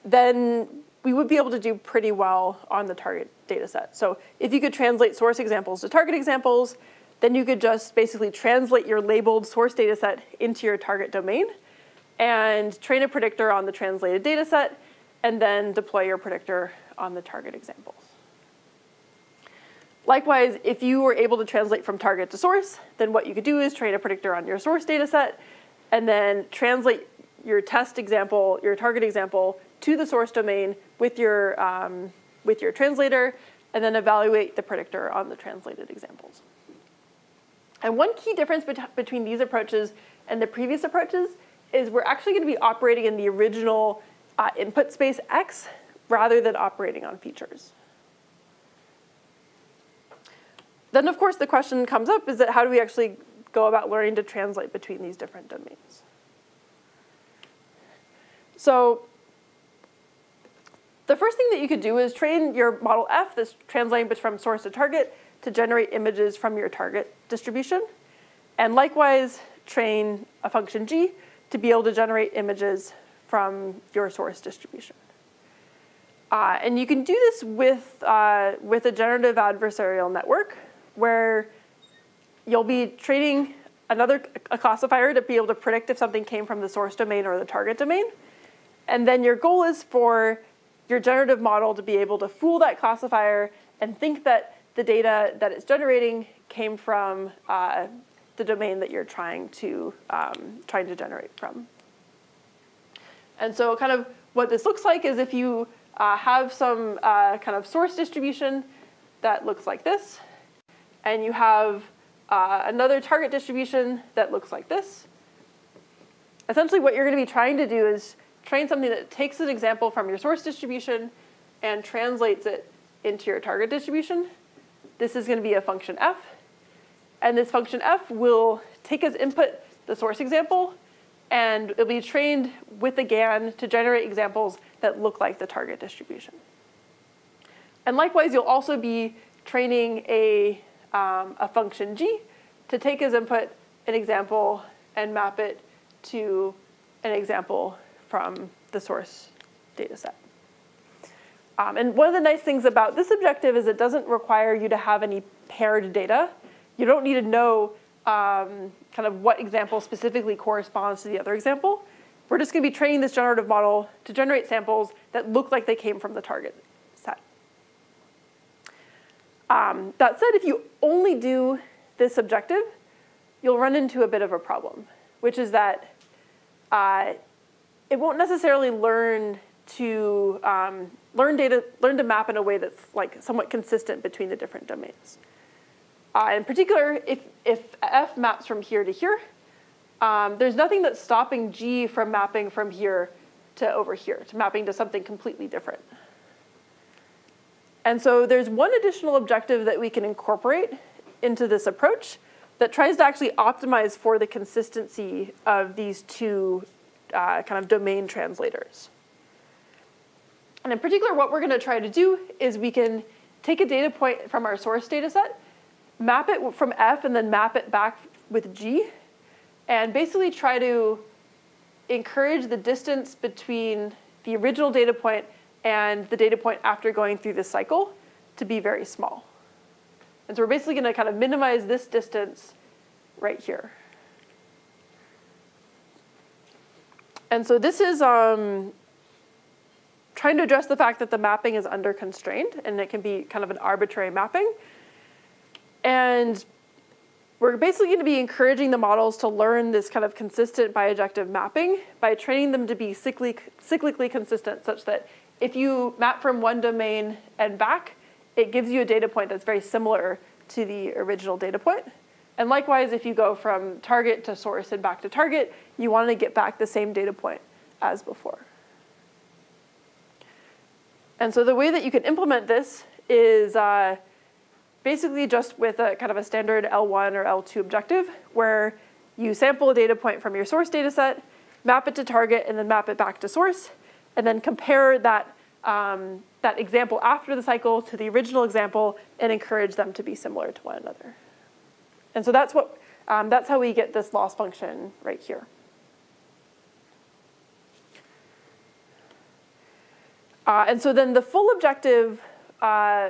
then we would be able to do pretty well on the target data set. So if you could translate source examples to target examples, then you could just basically translate your labeled source data set into your target domain and train a predictor on the translated data set, and then deploy your predictor on the target examples. Likewise, if you were able to translate from target to source, then what you could do is train a predictor on your source data set, and then translate your test example, your target example, to the source domain with your, um, with your translator, and then evaluate the predictor on the translated examples. And one key difference bet between these approaches and the previous approaches is we're actually going to be operating in the original uh, input space X rather than operating on features. Then, of course, the question comes up is that how do we actually go about learning to translate between these different domains? So the first thing that you could do is train your model F, that's translating from source to target, to generate images from your target distribution. And likewise, train a function G to be able to generate images from your source distribution. Uh, and you can do this with, uh, with a generative adversarial network, where you'll be training another a classifier to be able to predict if something came from the source domain or the target domain. And then your goal is for your generative model to be able to fool that classifier and think that the data that it's generating came from uh, the domain that you're trying to, um, trying to generate from. And so kind of what this looks like is if you uh, have some uh, kind of source distribution that looks like this, and you have uh, another target distribution that looks like this. Essentially, what you're going to be trying to do is train something that takes an example from your source distribution and translates it into your target distribution. This is going to be a function f. And this function f will take as input the source example, and it'll be trained with the GAN to generate examples that look like the target distribution. And likewise, you'll also be training a Um, a function G to take as input an example and map it to an example from the source data set. Um, and one of the nice things about this objective is it doesn't require you to have any paired data. You don't need to know um, kind of what example specifically corresponds to the other example. We're just going to be training this generative model to generate samples that look like they came from the target. Um, that said, if you only do this objective, you'll run into a bit of a problem, which is that uh, it won't necessarily learn to um, learn data, learn to map in a way that's like somewhat consistent between the different domains. Uh, in particular, if if F maps from here to here, um, there's nothing that's stopping G from mapping from here to over here, to mapping to something completely different. And so there's one additional objective that we can incorporate into this approach that tries to actually optimize for the consistency of these two uh, kind of domain translators. And in particular, what we're going to try to do is we can take a data point from our source data set, map it from F, and then map it back with G, and basically try to encourage the distance between the original data point and the data point after going through this cycle to be very small. And so we're basically going to kind of minimize this distance right here. And so this is um, trying to address the fact that the mapping is under constrained, and it can be kind of an arbitrary mapping. And we're basically going to be encouraging the models to learn this kind of consistent bijective mapping by training them to be cyclic, cyclically consistent, such that if you map from one domain and back, it gives you a data point that's very similar to the original data point. And likewise, if you go from target to source and back to target, you want to get back the same data point as before. And so the way that you can implement this is uh, basically just with a kind of a standard L one or L two objective, where you sample a data point from your source data set, map it to target, and then map it back to source, and then compare that, um, that example after the cycle to the original example and encourage them to be similar to one another. And so that's, what, um, that's how we get this loss function right here. Uh, and so then the full objective uh,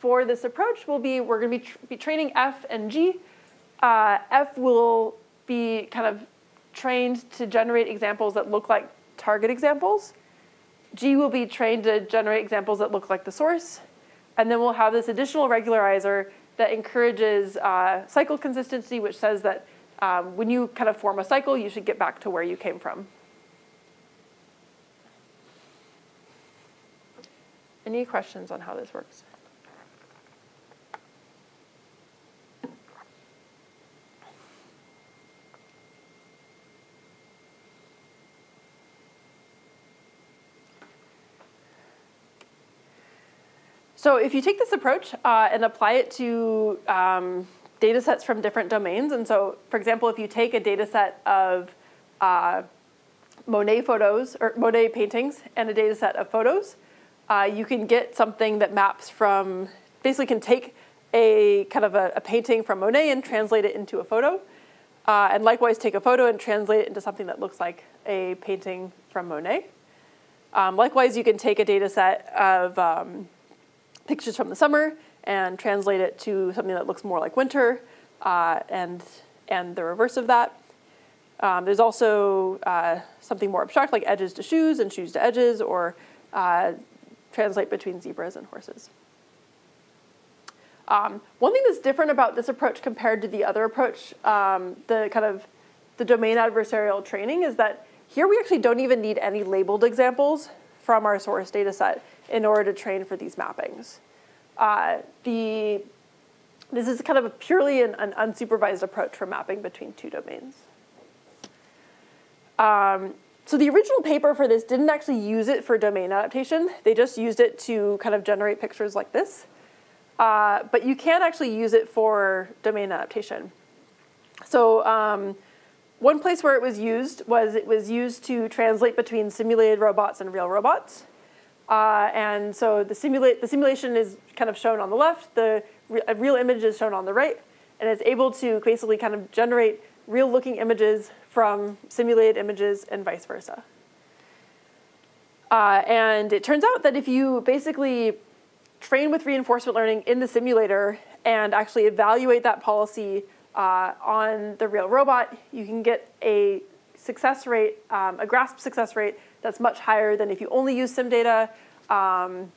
for this approach will be we're going to be, tr be training F and G. Uh, F will be kind of trained to generate examples that look like target examples. G will be trained to generate examples that look like the source. And then we'll have this additional regularizer that encourages uh, cycle consistency, which says that um, when you kind of form a cycle, you should get back to where you came from. Any questions on how this works? So if you take this approach uh, and apply it to um, data sets from different domains, and so, for example, if you take a data set of uh, Monet photos, or Monet paintings, and a data set of photos, uh, you can get something that maps from, basically can take a kind of a, a painting from Monet and translate it into a photo, uh, and likewise take a photo and translate it into something that looks like a painting from Monet. Um, likewise, you can take a data set of um, pictures from the summer and translate it to something that looks more like winter uh, and, and the reverse of that. Um, there's also uh, something more abstract like edges to shoes and shoes to edges, or uh, translate between zebras and horses. Um, one thing that's different about this approach compared to the other approach, um, the kind of the domain adversarial training, is that here we actually don't even need any labeled examples from our source data set in order to train for these mappings. Uh, the, this is kind of a purely an, an unsupervised approach for mapping between two domains. Um, so the original paper for this didn't actually use it for domain adaptation. They just used it to kind of generate pictures like this. Uh, but you can actually use it for domain adaptation. So um, one place where it was used was it was used to translate between simulated robots and real robots. Uh, and so the, simulate, the simulation is kind of shown on the left, the re a real image is shown on the right, and it's able to basically kind of generate real-looking images from simulated images and vice versa. Uh, and it turns out that if you basically train with reinforcement learning in the simulator and actually evaluate that policy uh, on the real robot, you can get a success rate, um, a grasp success rate that's much higher than if you only use sim data, um,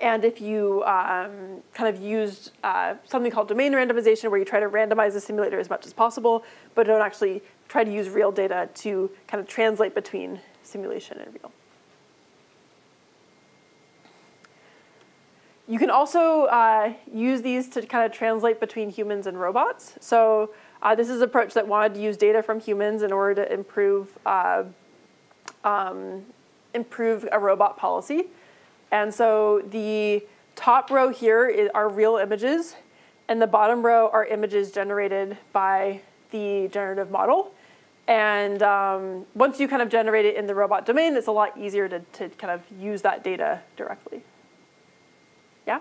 and if you um, kind of used uh, something called domain randomization, where you try to randomize the simulator as much as possible, but don't actually try to use real data to kind of translate between simulation and real. You can also uh, use these to kind of translate between humans and robots. So uh, this is an approach that wanted to use data from humans in order to improve uh, um, improve a robot policy. And so the top row here is, are real images, and the bottom row are images generated by the generative model. And um, once you kind of generate it in the robot domain, it's a lot easier to, to kind of use that data directly. Yeah?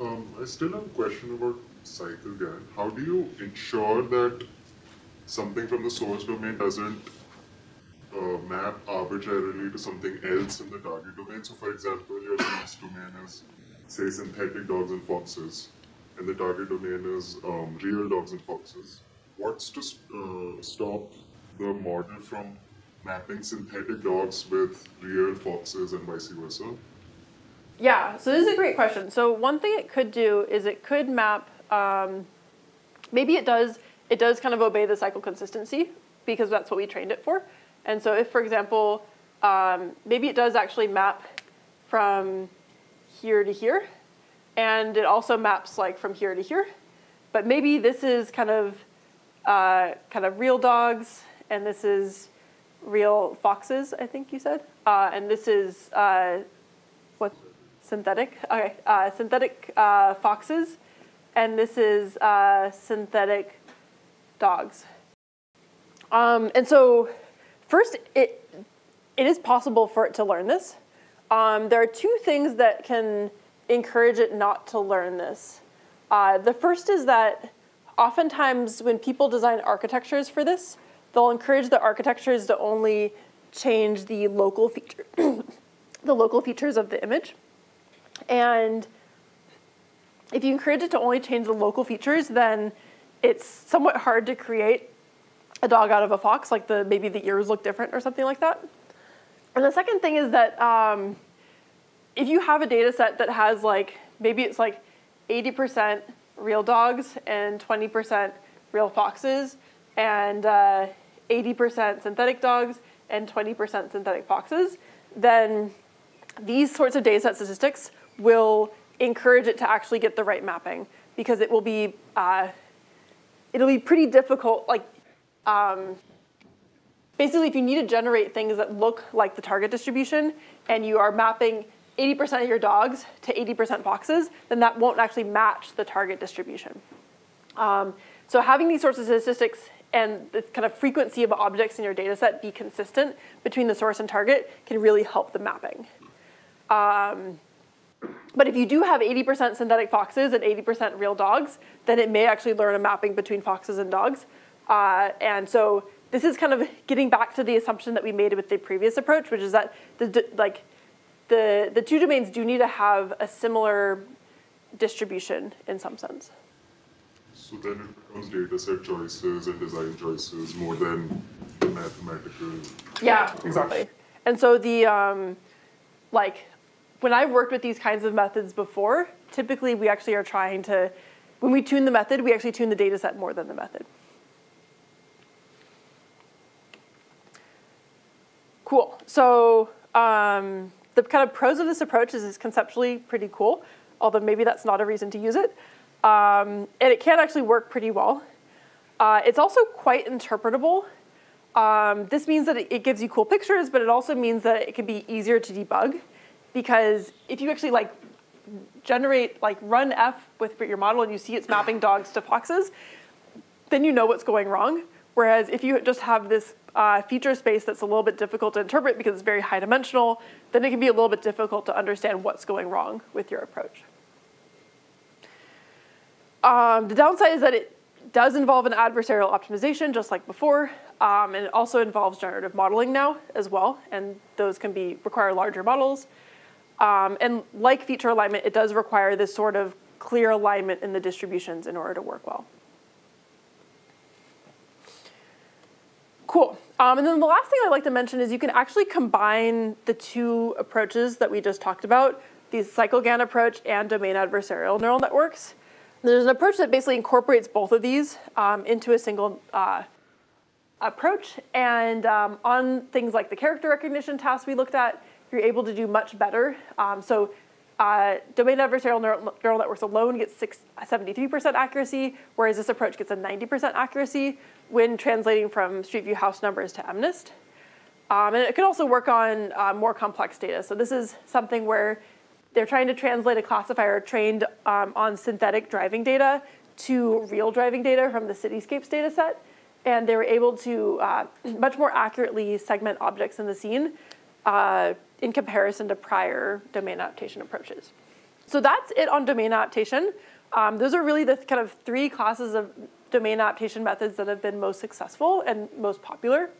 Um, I still have a question about CycleGAN. How do you ensure that something from the source domain doesn't uh, map arbitrarily to something else in the target domain? So for example, your source domain is, say, synthetic dogs and foxes, and the target domain is um, real dogs and foxes. What's to uh, stop the model from mapping synthetic dogs with real foxes and vice versa? Yeah, so this is a great question. So one thing it could do is it could map, um, maybe it does, it does kind of obey the cycle consistency because that's what we trained it for. And so if, for example, um, maybe it does actually map from here to here, and it also maps like from here to here, but maybe this is kind of, Uh, kind of real dogs, and this is real foxes, I think you said. Uh, and this is, uh, what, synthetic? Okay, uh, synthetic uh, foxes, and this is uh, synthetic dogs. Um, and so first, it, it is possible for it to learn this. Um, there are two things that can encourage it not to learn this. Uh, the first is that oftentimes, when people design architectures for this, they'll encourage the architectures to only change the local feature, the local features of the image. And if you encourage it to only change the local features, then it's somewhat hard to create a dog out of a fox. Like the maybe the ears look different or something like that. And the second thing is that um, if you have a data set that has like maybe it's like eighty percent. Real dogs and twenty percent real foxes and uh, eighty percent synthetic dogs and twenty percent synthetic foxes, then these sorts of data set statistics will encourage it to actually get the right mapping, because it will be uh, it'll be pretty difficult. Like um, basically, if you need to generate things that look like the target distribution and you are mapping eighty percent of your dogs to eighty percent foxes, then that won't actually match the target distribution. Um, so having these sorts of statistics and the kind of frequency of objects in your data set be consistent between the source and target can really help the mapping. Um, but if you do have eighty percent synthetic foxes and eighty percent real dogs, then it may actually learn a mapping between foxes and dogs. Uh, and so this is kind of getting back to the assumption that we made with the previous approach, which is that the like, The, the two domains do need to have a similar distribution in some sense. So then it becomes data set choices and design choices more than the mathematical. Yeah, exactly. And so the, um, like, when I've worked with these kinds of methods before, typically we actually are trying to, when we tune the method, we actually tune the data set more than the method. Cool. So, um, the kind of pros of this approach is it's conceptually pretty cool, although maybe that's not a reason to use it. Um, and it can actually work pretty well. Uh, it's also quite interpretable. Um, this means that it, it gives you cool pictures, but it also means that it can be easier to debug, because if you actually like generate, like run F with your model and you see it's mapping dogs to foxes, then you know what's going wrong. Whereas if you just have this uh, feature space that's a little bit difficult to interpret because it's very high dimensional, then it can be a little bit difficult to understand what's going wrong with your approach. Um, the downside is that it does involve an adversarial optimization, just like before, um, and it also involves generative modeling now as well, and those can be require larger models. Um, and like feature alignment, it does require this sort of clear alignment in the distributions in order to work well. Cool. Um, and then the last thing I'd like to mention is you can actually combine the two approaches that we just talked about, the CycleGAN approach and domain adversarial neural networks. There's an approach that basically incorporates both of these um, into a single uh, approach. And um, on things like the character recognition tasks we looked at, you're able to do much better. Um, so uh, domain adversarial neural, neural networks alone gets seventy-three percent accuracy, whereas this approach gets a ninety percent accuracy when translating from Street View house numbers to MNIST. Um, and it can also work on uh, more complex data. So this is something where they're trying to translate a classifier trained um, on synthetic driving data to real driving data from the Cityscapes data set. And they were able to uh, much more accurately segment objects in the scene uh, in comparison to prior domain adaptation approaches. So that's it on domain adaptation. Um, those are really the kind of three classes of domain adaptation methods that have been most successful and most popular.